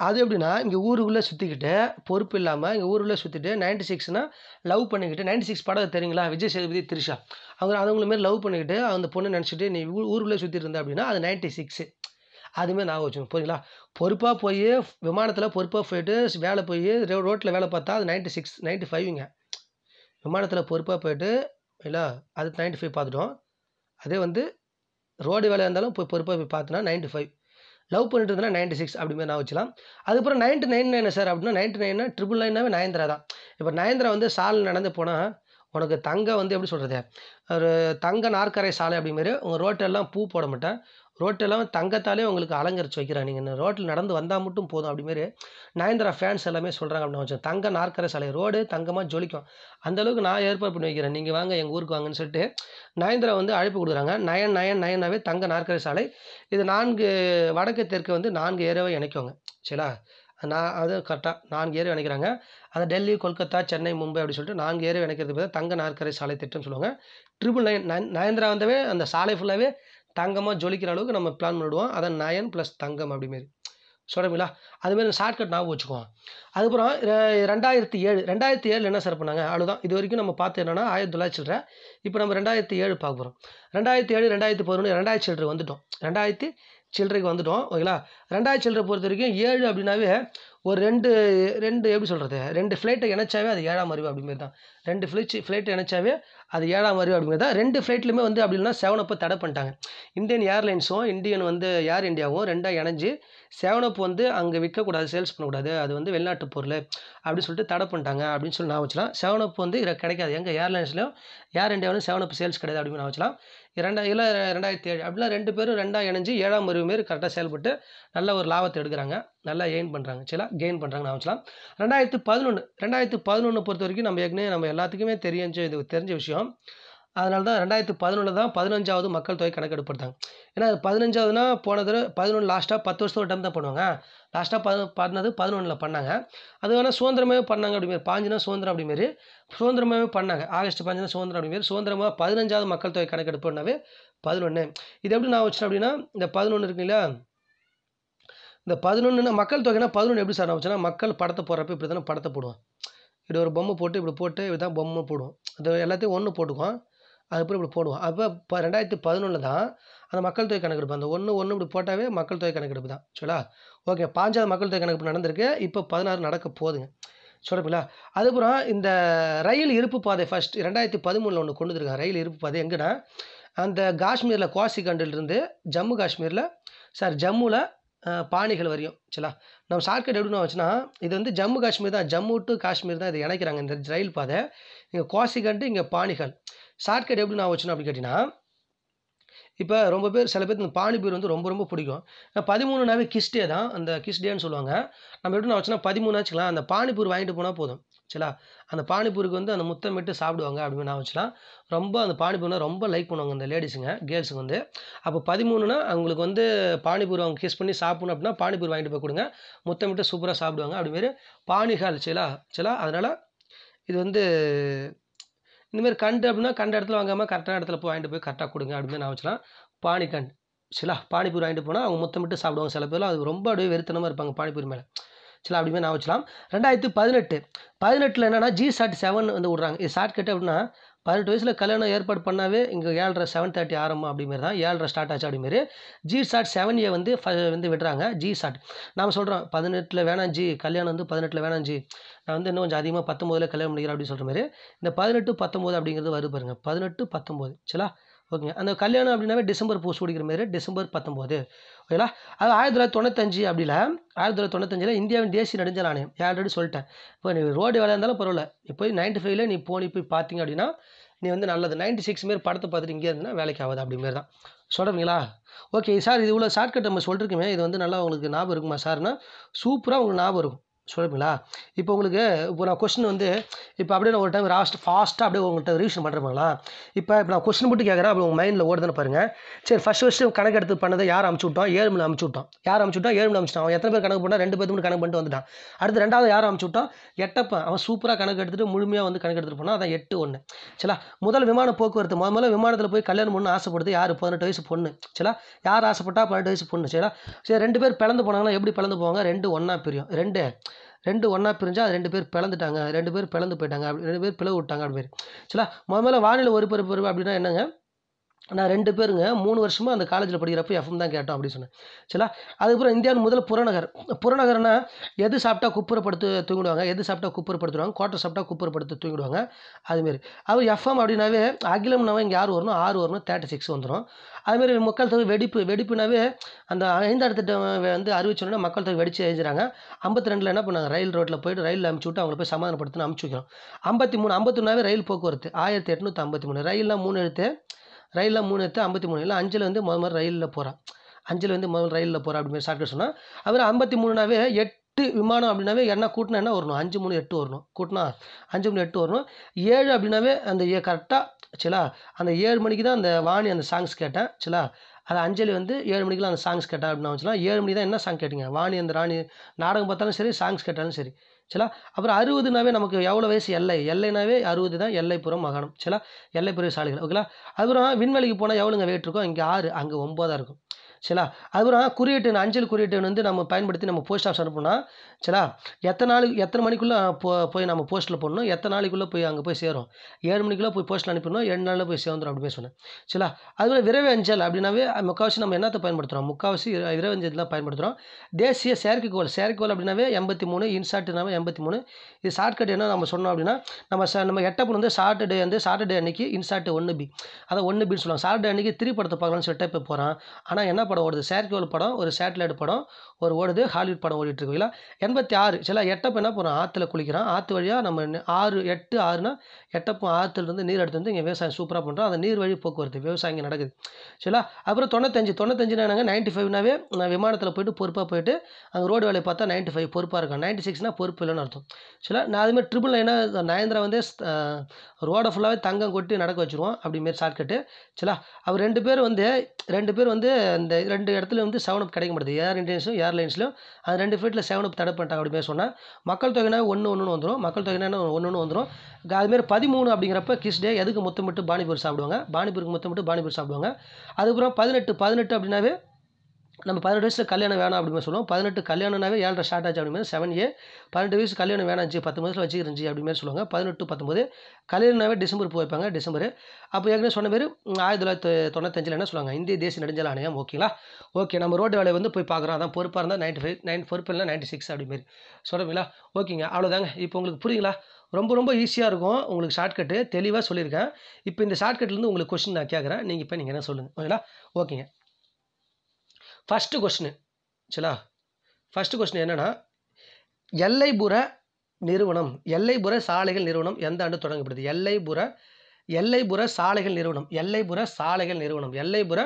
அது எப்படின்னா இங்கே ஊருக்குள்ளே சுற்றிக்கிட்டு பொறுப்பு இல்லாமல் இங்கே ஊருக்குள்ளே சுற்றிட்டு நைன்ட்டி சிக்ஸ்னா லவ் பண்ணிக்கிட்டு நைன்ட்டி சிக்ஸ் படம் தெரியுங்களா விஜய் சேதுபதி திரிஷா அவங்க அதுங்கள மாரி லவ் பண்ணிக்கிட்டு அந்த பொண்ணு நினச்சிட்டு நீ ஊருக்குள்ளே சுற்றிட்டு இருந்தா அப்படின்னா அது நைன்ட்டி சிக்ஸு. அதுமாரி நான் வச்சுக்கணும். புரியுங்களா? பொறுப்பாக போய் விமானத்தில் பொறுப்பாக போயிட்டு வேலை போய் ரோட்டில் வேலை பார்த்தா அது நைன்ட்டி சிக்ஸ் நைன்ட்டி ஃபைவ்ங்க. விமானத்தில் பொறுப்பாக போயிட்டு இல்லை அது நைன்ட்டி ஃபைவ் பார்த்துட்டோம். அதே வந்து रोड वे पोई पोई पोई पातना नाइंटी फ़ाइव लव पड़े नाइंटी सिक्स अब ना वो अदर नयन नयन सर अब नयंटी नयन ट्रिपल नयन नयंद्रा दा नयंद्रा वो साल उनके तंग वो एप्ली सुल्हद तंग नारे साले अब रोटेल पू पड़माटे रोटेल तंगताले उ अलंगरी वे रोटल मटूम अभी नयंद्रा फैंस एलिए सुल्ला अब ना तंग नारे साले रोड तंगम जोलिकों अंदर ना एर्पा पड़ी वे नहीं वांगे नयंद्रा वो अड़पा नयन नयन नयन तंग नारे साले इत नड़क वो नान एरवे इनको सर ना अब करेक्टा नान एरवे इनक्रांग अब डेल्ली कोलकाता चेन्नई मुंबई अब ना एरवे इनक्रे तंग नारे साले तिटमें ट्रिपल नयन नयन नयंद्रा वे अंत साले फुलाे तंगम जोलिक्कु नम्म प्लान पड़िडुवोम नयन प्लस तंगम अभी मारे सोलह अदार शार्टकट ना वो अद रेल सर पड़ा अल्दा इतनी नम्बर पाते आयर तला चिल्ले इंब रे पाक रेल रेल चिल्डर वह रे चिल्डे वंटो ओके रे चिल्डर पर और रे रे एप्ली सुल्द रे फ्लैट इनचावे अब ऐम अभी अभी मारे रे फ्लैट फ्लैट इनचावे अब ऐम अभी अभी रे फ्लैटमें वो अब सेवन अप तड़ पड़ा इंडियन एयरलाइनसो इंडियन वो एयर इंडियावो रेडा इणजी सेवन अप वो अगे विकूड़ा सेल्स पड़कूड़ा अभी वेनाटल अब तड़ पड़ा अब ना वो सेवन अप वो कैरलाइनस air India seven up sales कड़ा अब ना वो रेडा इला रे अब रेर रेडा इणजी ऐम अभी करेक्टा सेल्पे ना और लाभते ना एन पड़ा चला गेन पड़ा ना वो रेड पद पद पर नम्बर नम्बर एल्तमें विषय रेदावद मकल तक कणकेपा पदना पद लास्टा पत् वर्ष टम पड़ा लास्टा पद पद पड़ा अदा सुंदरमें पड़ा अब पाँचना सुंद्रम अब मारे सुंदरमें पड़ा आगस्ट पाँचना सुंद्रम अब सुंदरम पद मकल तक कणकेपे पद इतना ना वो अब पदा पद मकल तक पद सर ना मकल पड़ते पड़े इप्ली पड़ते पड़ो इप्ड और बोम पोटे इप्ली इतना बोम पड़ोम अल्लामें पटको அதுக்கு இப்படி போடுவோம் அப்ப ரெண்டாயிரத்து பதினொன்று தான் அந்த மக்கள் தொகை கணக்கெடுப்பு அந்த ஒன்று ஒன்று இப்படி போட்டாவே மக்கள் தொகை கணக்கெடுப்பு தான் சரியா ஓகே பாஞ்சாவது மக்கள் தொகை கணக்கெடுப்பு நடந்துருக்கு இப்போ பதினாறு நடக்க போகுதுங்க சரியா அதுப்புறம் இந்த ரயில் இருப்பு பாதை ஃபர்ஸ்ட் ரெண்டாயிரத்து பதிமூன்று ல ஒன்னு கொண்டு வந்திருக்காங்க ரயில் இருப்பு பாதை எங்கடா அந்த காஷ்மீர்ல கோசிகண்டில இருந்து ஜம்மு காஷ்மீர்ல சார் ஜம்முல பாணிகள் வரையும் சரியா நம்ம ஷார்ட்கட் எப்படி வந்துச்சுனா இது வந்து ஜம்மு காஷ்மீர் தான் ஜம்மு டு காஷ்மீர் தான் இது இணைக்கறாங்க இந்த ரயில் பாதை இங்க கோசிகண்ட் இங்க பாணிகள் शार्टकट एप्ली ना वो अब कटीना सब पे पानीपूरी वो रोम रोम पिड़म पदमून किस्टे दा अंत किस्टे नम्बर एप्ली ना वो पदमूणा अंत पानीपूरी वांगी पोना चला अंत पानीपूरी वो अंत मुतमेंट सापा अब ना वो रोम अंत पानीपूरी रोम लाइक पड़ा अंत लेडीसूंग गेल्सुंग वो अदमूणा अवंक वो पानीपूरी अगर किस पड़ी सापू अब पानीपूरी वांगी को मुतमेंट सूपर सापा अब मारे पानीहाल चला चला इतने इनमारी कंड अब कंड इतना वांगा करेक्टान इतना वांगे करेक्टा को अब ना वो पानी कंड चला पानीपूरी वांगी होना मुतमेंट सापा सब पे रोम वेतन पानीपूरी मेल चला अब ना वो रेल पदना जी साट सेवन वो विड्रा शार्टकट अब पदनेट वैसल कल्याण एपा पड़े इं ऐल सेवन तटी आरम अभी मारे தான் ஏழரை ஸ்டார்ட் ஆச்சு அப்படி மாரி ஜி சாட் सेवन ஏ வந்து வந்து விடுறாங்க ஜி சாட் நாம சொல்றோம் பதினெட்டு ல வேணாம் ஜி கல்யாணம் வந்து பதினெட்டு ல வேணாம் ஜி நான் வந்து இன்னும் கொஞ்சம் அதிகமா பத்தொன்பது ல கல்யாணம் பண்ணிக்கிறேன் அப்படி சொல்ற மாதிரி இந்த பதினெட்டு பத்தொன்பது அப்படிங்கிறது வருது பாருங்க பதினெட்டு பத்தொன்பது சரியா ஓகே அந்த கல்யாணம் அப்படினாவே டிசம்பர் பூஸ் குடிக்கிற மாதிரி டிசம்பர் பத்தொன்பது ஓகேலா அது ஆயிரத்து தொள்ளாயிரத்து தொண்ணூற்று ஐந்து அப்படில ஆயிரத்து தொள்ளாயிரத்து தொண்ணூற்று ஐந்து ல இந்தியாவின் தேசிய நெடுஞ்சாலை ஆணையம் ஆல்ரெடி சொல்லிட்டேன் இப்போ நீ ரோட் வேலையா இருந்தாலும் பரவாயில்லை நீ போய் தொண்ணூற்று ஐந்து ல நீ போய் போய் பாத்தீங்க அப்படினா नहीं वो ना नयंटी सिक्स मेरे पड़ते पाँच इंतना वेले आवाद अभी मारे सुल्ला ओके सार इव शार्टकट ना सोलें इत वो ना उपापा सारना सूपर उपर सुल्ला इतना कोशन वो इपड़े ना और टाइम रास्ट फास्टा अब उंगल्ट रिविशन पड़ेपा इतना कोशन मट कह मैं ओडदान पाँगें सर फर्स्ट फर्स्ट कणक पड़े यार अम्चिटो एम अम्चिटों यार अम्चिटों एम अम्चिटा एत पे कणक पड़ा रे पे कणक पड़े वंटा अत रहा यार अम्चिटों एटपन सूपर कणक मुझा वो कणको अदा एट ओं चला मुद्दे विमान पोकवरत मोदी विमान पे कल्याण पड़े आसपड़े यार पद वयस चला यार आसपा पद वयस चला सर रेर पिंदा एप्ली पिंदा रे ओना प्रिय रे ரெண்டு ஒண்ணா பிரிஞ்சா ரெண்டு பேர் பிளந்துட்டாங்க ரெண்டு பேர் பிளந்து போயிட்டாங்க ரெண்டு பேர் பிளவு விட்டாங்க அப்படி சலா முதல்ல வானிலை ஒருபெரு பருவம் அப்படினா என்னங்க நான் ரெண்டு பேருங்க மூணு வருஷமாக அந்த காலேஜில் படிக்கிறப்ப எஃப்எம் தான் கேட்டோம் அப்படின்னு சொன்னேன். சரிங்களா, அதுக்கப்புறம் இந்தியாவின் முதல் புறநகர். புறநகர்னா எது சாப்பிட்டா குப்புறப்படுத்து தூங்கிடுவாங்க, எது சாப்பிட்டா குப்புறப்படுத்துவாங்க, குவாட்டர் சாப்பிட்டா குப்புறப்படுத்து தூங்கிடுவாங்க, அதுமாரி. அது எஃப்எம் அப்படின்னாவே அகிலம்னாவே இங்கே யார் வரணும், ஆறு வரணும், தேர்ட்டி சிக்ஸ் வந்துடும். அதுமாரி மக்கள் தொகை வெடிப்பு. வெடிப்புனாவே அந்த ஐந்தாறு திட்டம் வந்து அறிவிச்சோன்னா மக்கள் தொகை வெடிச்சு எழுதுறாங்க. ஐம்பத்தி ரெண்டில் என்ன பண்ணாங்க, ரயில் ரோட்டில் போய்ட்டு ரயிலில் அமுச்சு விட்டு அவங்கள போய் சமாதானப்படுத்தினு அமுச்சு வைக்கிறோம். ஐம்பத்தி மூணு ஐம்பத்தொன்னாவே ரயில் போக்குவரத்து. ஆயிரத்தி எட்நூற்றி ஐம்பத்தி மூணு ரயில்லாம் மூணு எடுத்து ரயிலில் மூணு எடுத்து ஐம்பத்தி மூணு இல்லை அஞ்சில் வந்து முதல் மாதிரி ரயிலில் போகிறான் அஞ்சில் வந்து முதல் ரயிலில் போகிறான் அப்படிமாதிரி ஷார்ட்கட் சொன்னால். அவர் ஐம்பத்தி மூணுனாவே எட்டு விமானம் அப்படின்னாவே என்ன கூட்டினா என்ன வரணும், அஞ்சு மூணு எட்டு வரணும், கூட்டினா அஞ்சு மூணு எட்டு வரணும். ஏழு அப்படின்னாவே அந்த ஏ கரெக்டாக சரிலா அந்த ஏழு மணிக்கு தான் அந்த வாணி அந்த சாங்ஸ் கேட்டேன். சரிலா அது அஞ்சலி வந்து ஏழு மணிக்கெலாம் அந்த சாங்ஸ் கேட்டா அப்படின்னா வச்சுக்கலாம். ஏழு மணி தான் என்ன சாங் கேட்டிங்க, வாணி அந்த ராணி நாடகம் பார்த்தாலும் சரி சாங்ஸ் கேட்டாலும் சரி. சரிலா அப்புறம் அறுபதுனாவே நமக்கு எவ்வளோ வயசு எல்லை, எல்லைனாவே அறுபது தான் எல்லைப்புறம் மகாணம். சரிலா எல்லைப்புற சாலைகள் ஓகேலா. அதுபுறம் விண்வெளிக்கு போனால் எவ்வளோங்க வெயிட் இருக்கும், இங்கே ஆறு அங்கே ஒம்போதாக இருக்கும். சரிலா அதுபுறம் குறியீட்டு அஞ்சல் குறியீட்டு வந்து நம்ம பயன்படுத்தி நம்ம போஸ்ட் ஆஃபீஸ் அனுப்புனா. சரிலா எத்தனை நாளுக்கு எத்தனை மணிக்குள்ளே போ போய் நம்ம போஸ்ட்டில் போடணும், எத்தனை நாளைக்குள்ளே போய் அங்கே போய் சேரும், ஏழு மணிக்குள்ளே போய் போஸ்ட்டில் அனுப்பிடணும், ஏழு நாளில் போய் சேர்ந்துடும் அப்படின்னு சொன்னேன். சரிலா அதுபோல் விரைவு அஞ்சல் அப்படின்னாவே முக்கால்வாசி நம்ம என்னத்தை பயன்படுத்துகிறோம், முக்கால்வாசி விரைவு அஞ்சல் தான் பயன்படுத்துகிறோம். தேசிய செயற்கைக்கோள். செயற்கைக்கோள் அப்படின்னாவே எண்பத்தி மூணு இன்சாட்டுனாவே எண்பத்தி மூணு. இது ஷார்ட்கட் என்ன நம்ம சொன்னோம் அப்படின்னா நம்ம ச நம்ம எட்டப்பன் வந்து சாட்டர்டே வந்து சாட்டர்டே அன்னைக்கு இன்சாட்டு ஒன்று பி அதான் ஒன்று பின்னு சொல்லுவாங்க. சாட்டர்டே அன்னைக்கு த்ரீ படத்தை பார்க்கலாம்னு சொல்லிட்டு இப்போ போகிறான். ஆனால் என்ன படம் ஓடுது, செயற்கைக்கோள் படம், ஒரு சேட்டலைட் படம் ஒரு ஓடுது, ஹாலிவுட் படம் ஓடிட்டு இருக்குங்களா. எண்பத்தி ஆறு சில எட்டப்ப என்ன போகிறோம், ஆற்றுல குளிக்கிறான். ஆற்று வழியாக நம்ம ஆறு எட்டு ஆறுனா எட்டப்பம் ஆற்றுலேருந்து நீர் எடுத்து வந்து இங்கே விவசாயம் சூப்பராக பண்ணுறோம். அந்த நீர் வழி போக்குவரத்து விவசாயம் நடக்குது. சரிங்களா அப்புறம் தொண்ணூத்தஞ்சு தொண்ணூத்தஞ்சுனா என்னங்க நைன்ட்டி ஃபைவ்னாவே நான் விமானத்தில் போய்ட்டு பொறுப்பாக போயிட்டு அங்கே ரோடு வேலையை பார்த்தா நைன்ட்டி ஃபைவ் பொறுப்பாக இருக்கான். நைன்ட்டி சிக்ஸ்னால் பொறுப்பு இல்லைன்னு அர்த்தம். சரிங்களா நான் அதுமாதிரி ட்ரிபிள் நைனாக நயந்திரா வந்து ரோடை ஃபுல்லாகவே தங்கம் கொட்டி நடக்க வச்சுருவோம் அப்படிமாரி ஷார்ட்கட்டு. சரிங்களா அவர் ரெண்டு பேர் வந்து ரெண்டு பேர் வந்து அந்த ரெண்டு இடத்துல வந்து செவன் அப் கிடைக்க மாட்டேது. ஏர் இண்டியன்ஸும் ஏர்லைன்ஸ்லையும் அந்த ரெண்டு ஃபீட்டில் செவன் அப் தடை பண்ணிட்டாங்க அப்படிமாரி சொன்னால் மக்கள் தொகைனா ஒன்று ஒன்று வந்துடும். மக்கள் தொகைனா ஒன்று ஒன்று வந்துடும். அதுமாரி பதிமூணு அப்படிங்கிறப்ப கிஸ் டே, எதுக்கு முத்தமிட்டு பானிபூர் சாப்பிடுவாங்க, பானிபூருக்கு முத்தமிட்டு பானிபூர் சாப்பிடுவாங்க. அதுக்கப்புறம் பதினெட்டு பதினெட்டு அப்படின்னாவே நம்ம பதினெட்டு வயசில் கல்யாணம் வேணாம் அப்படின்னு சொல்லுவோம். பதினெட்டு கல்யாணம்னாவே ஏழரை ஸ்டார்ட் ஆச்சு அப்படிமாரி செவன் ஏ பதினெட்டு வயசு கல்யாணம் வேணாச்சு பத்து மாதத்தில் வச்சுக்கிறஞ்சி அப்படிமாரி சொல்லுவாங்க. பதினெட்டு பத்தொம்போது கல்யாணம்னாவே டிசம்பர் போய் வைப்பாங்க. டிசம்பர் அப்போ ஏற்கனவே சொன்ன பேர் ஆயிரத்தி தொள்ளாயிரத்தி தொண்ணூத்தஞ்சில் என்ன சொல்லுவாங்க, இந்திய தேசிய நெடுஞ்சாலை ஆணையம். ஓகேங்களா ஓகே நம்ம ரோடு வேலையை வந்து போய் பார்க்குறோம். அதான் பொறுப்பாக இருந்தால் நைன்ட்டி ஃபைவ் நைன் பொறுப்பு இல்லைனா நைன்ட்டி சிக்ஸ் அப்படிமாரி சொல்கிறீங்களா. ஓகேங்க அவ்வளோதாங்க. இப்போ உங்களுக்கு புரியுங்களா, ரொம்ப ரொம்ப ஈஸியாக இருக்கும் உங்களுக்கு ஷார்ட்கட்டு, தெளிவாக சொல்லியிருக்கேன். இப்போ இந்த ஷார்ட்கட்லேருந்து உங்களுக்கு கொஸ்டின் நான் கேட்குறேன், நீங்கள் இப்போ நீங்கள் என்ன சொல்லுங்கள். ஓகேங்களா ஓகேங்க ஃபஸ்ட்டு கொஸ்டின் சரிங்களா. ஃபஸ்ட்டு கொஸ்டின் என்னென்னா, எல்லைப்புற நிறுவனம் எல்லைப்புற சாலைகள் நிறுவனம் எந்த ஆண்டு தொடங்கப்படுது? எல்லைப்புற எல்லைப்புற சாலைகள் நிறுவனம் எல்லைப்புற சாலைகள் நிறுவனம் எல்லைப்புற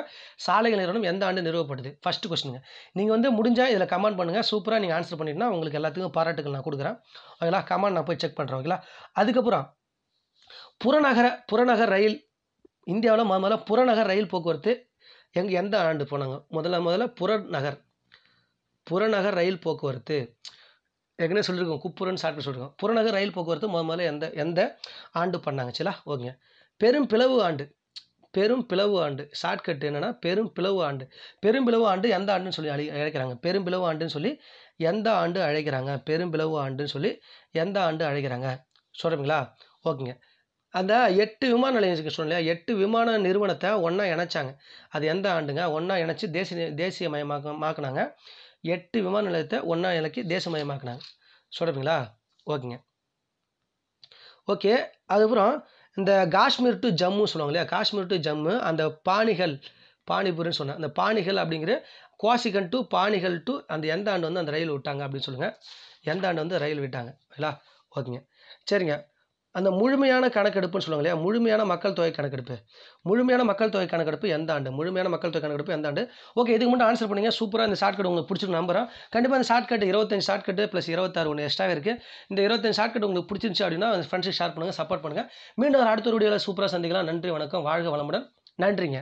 சாலைகள் நிறுவனம் எந்த ஆண்டு நிறுவப்படுது? ஃபஸ்ட்டு கொஸ்டினுங்க. நீங்கள் வந்து முடிஞ்சால் இதில் கமெண்ட் பண்ணுங்கள். சூப்பராக நீங்கள் ஆன்சர் பண்ணிட்டீங்கன்னா உங்களுக்கு எல்லாத்துக்கும் பாராட்டுகள் நான் கொடுக்குறேன். ஓகேங்களா கமெண்ட் நான் போய் செக் பண்ணுறேன். ஓகேங்களா அதுக்கப்புறம் புறநகர புறநகர் ரயில் இந்தியாவில் முதல்ல புறநகர் ரயில் போக்குவரத்து எங்கே எந்த ஆண்டு போனாங்க? முதல்ல முதல்ல புறநகர் புறநகர் ரயில் போக்குவரத்து ஏற்கனவே சொல்லியிருக்கோம், குப்புறன்னு சாப்பிட்டு சொல்லியிருக்கோம். புறநகர் ரயில் போக்குவரத்து முத முதல்ல எந்த எந்த ஆண்டு பண்ணாங்க? சரிங்களா ஓகேங்க. பெரும் பிளவு ஆண்டு பெரும் பிளவு ஆண்டு ஷார்ட்கட் என்னென்னா பெரும் பிளவு ஆண்டு பெரும் பிளவு ஆண்டு எந்த ஆண்டுன்னு சொல்லி அழி அழைக்கிறாங்க பெரும் பிளவு ஆண்டுன்னு சொல்லி எந்த ஆண்டு அழைக்கிறாங்க பெரும் பிளவு ஆண்டுன்னு சொல்லி எந்த ஆண்டு அழைக்கிறாங்க சொல்கிறீங்களா? ஓகேங்க. அந்த எட்டு விமான நிலையம் சொன்னலையா, எட்டு விமான நிறுவனத்தை ஒன்றா இணைச்சாங்க. அது எந்த ஆண்டுங்க? ஒன்றா இணைச்சி தேசிய தேசியமயமாக்கமாக்கினாங்க. எட்டு விமான நிலையத்தை ஒன்றா இலக்கி தேசியமயமாக்கினாங்க. சொல்கிறீங்களா ஓகேங்க ஓகே. அதுக்கப்புறம் இந்த காஷ்மீர் டு ஜம்மு சொல்லுவாங்க இல்லையா, காஷ்மீர் டு ஜம்மு அந்த பாணிகள் பானிபூர்னு சொன்னாங்க. அந்த பாணிகள் அப்படிங்கிற கோசிகன் டு பாணிகள் டு அந்த எந்த ஆண்டு வந்து அந்த ரயில் விட்டாங்க அப்படின்னு சொல்லுங்கள். எந்த ஆண்டு வந்து ரயில் விட்டாங்க? இல்லையா ஓகேங்க சரிங்க. அந்த முழுமையான கணக்கெடுப்புன்னு சொல்லுவாங்க இல்லையா, முழுமையான மக்கள் தொகை கணக்கெடுப்பு முழுமையான மக்கள் தொகை கணக்கெடுப்பு எந்த ஆண்டு? முழுமையான மக்கள் தொகை கணக்கெடுப்பு எந்த ஆண்டு? ஓகே இதுக்கு மட்டும் ஆன்சர் பண்ணிங்க. சூப்பராக இந்த ஷார்ட்கட் உங்களுக்கு பிடிச்சிருக்கு நம்புகிறேன். கண்டிப்பாக இந்த ஷார்ட்கட் இருபத்தஞ்சு ஷார்ட்கட்டு ப்ளஸ் இருபத்தாறு ஒன்று எக்ஸ்ட்ராவே இருக்குது. இந்த இருபத்தஞ்சு ஷார்ட்கட் உங்களுக்கு பிடிச்சிருந்துச்சு அப்படின்னா ஃப்ரெண்ட்ஸுக்கு ஷேர் பண்ணுங்கள், சப்போர்ட் பண்ணுங்கள். மீண்டும் அடுத்த வீடியோவில் சூப்பராக சந்திக்கலாம். நன்றி, வணக்கம், வாழ்க வளமுடன். நன்றிங்க.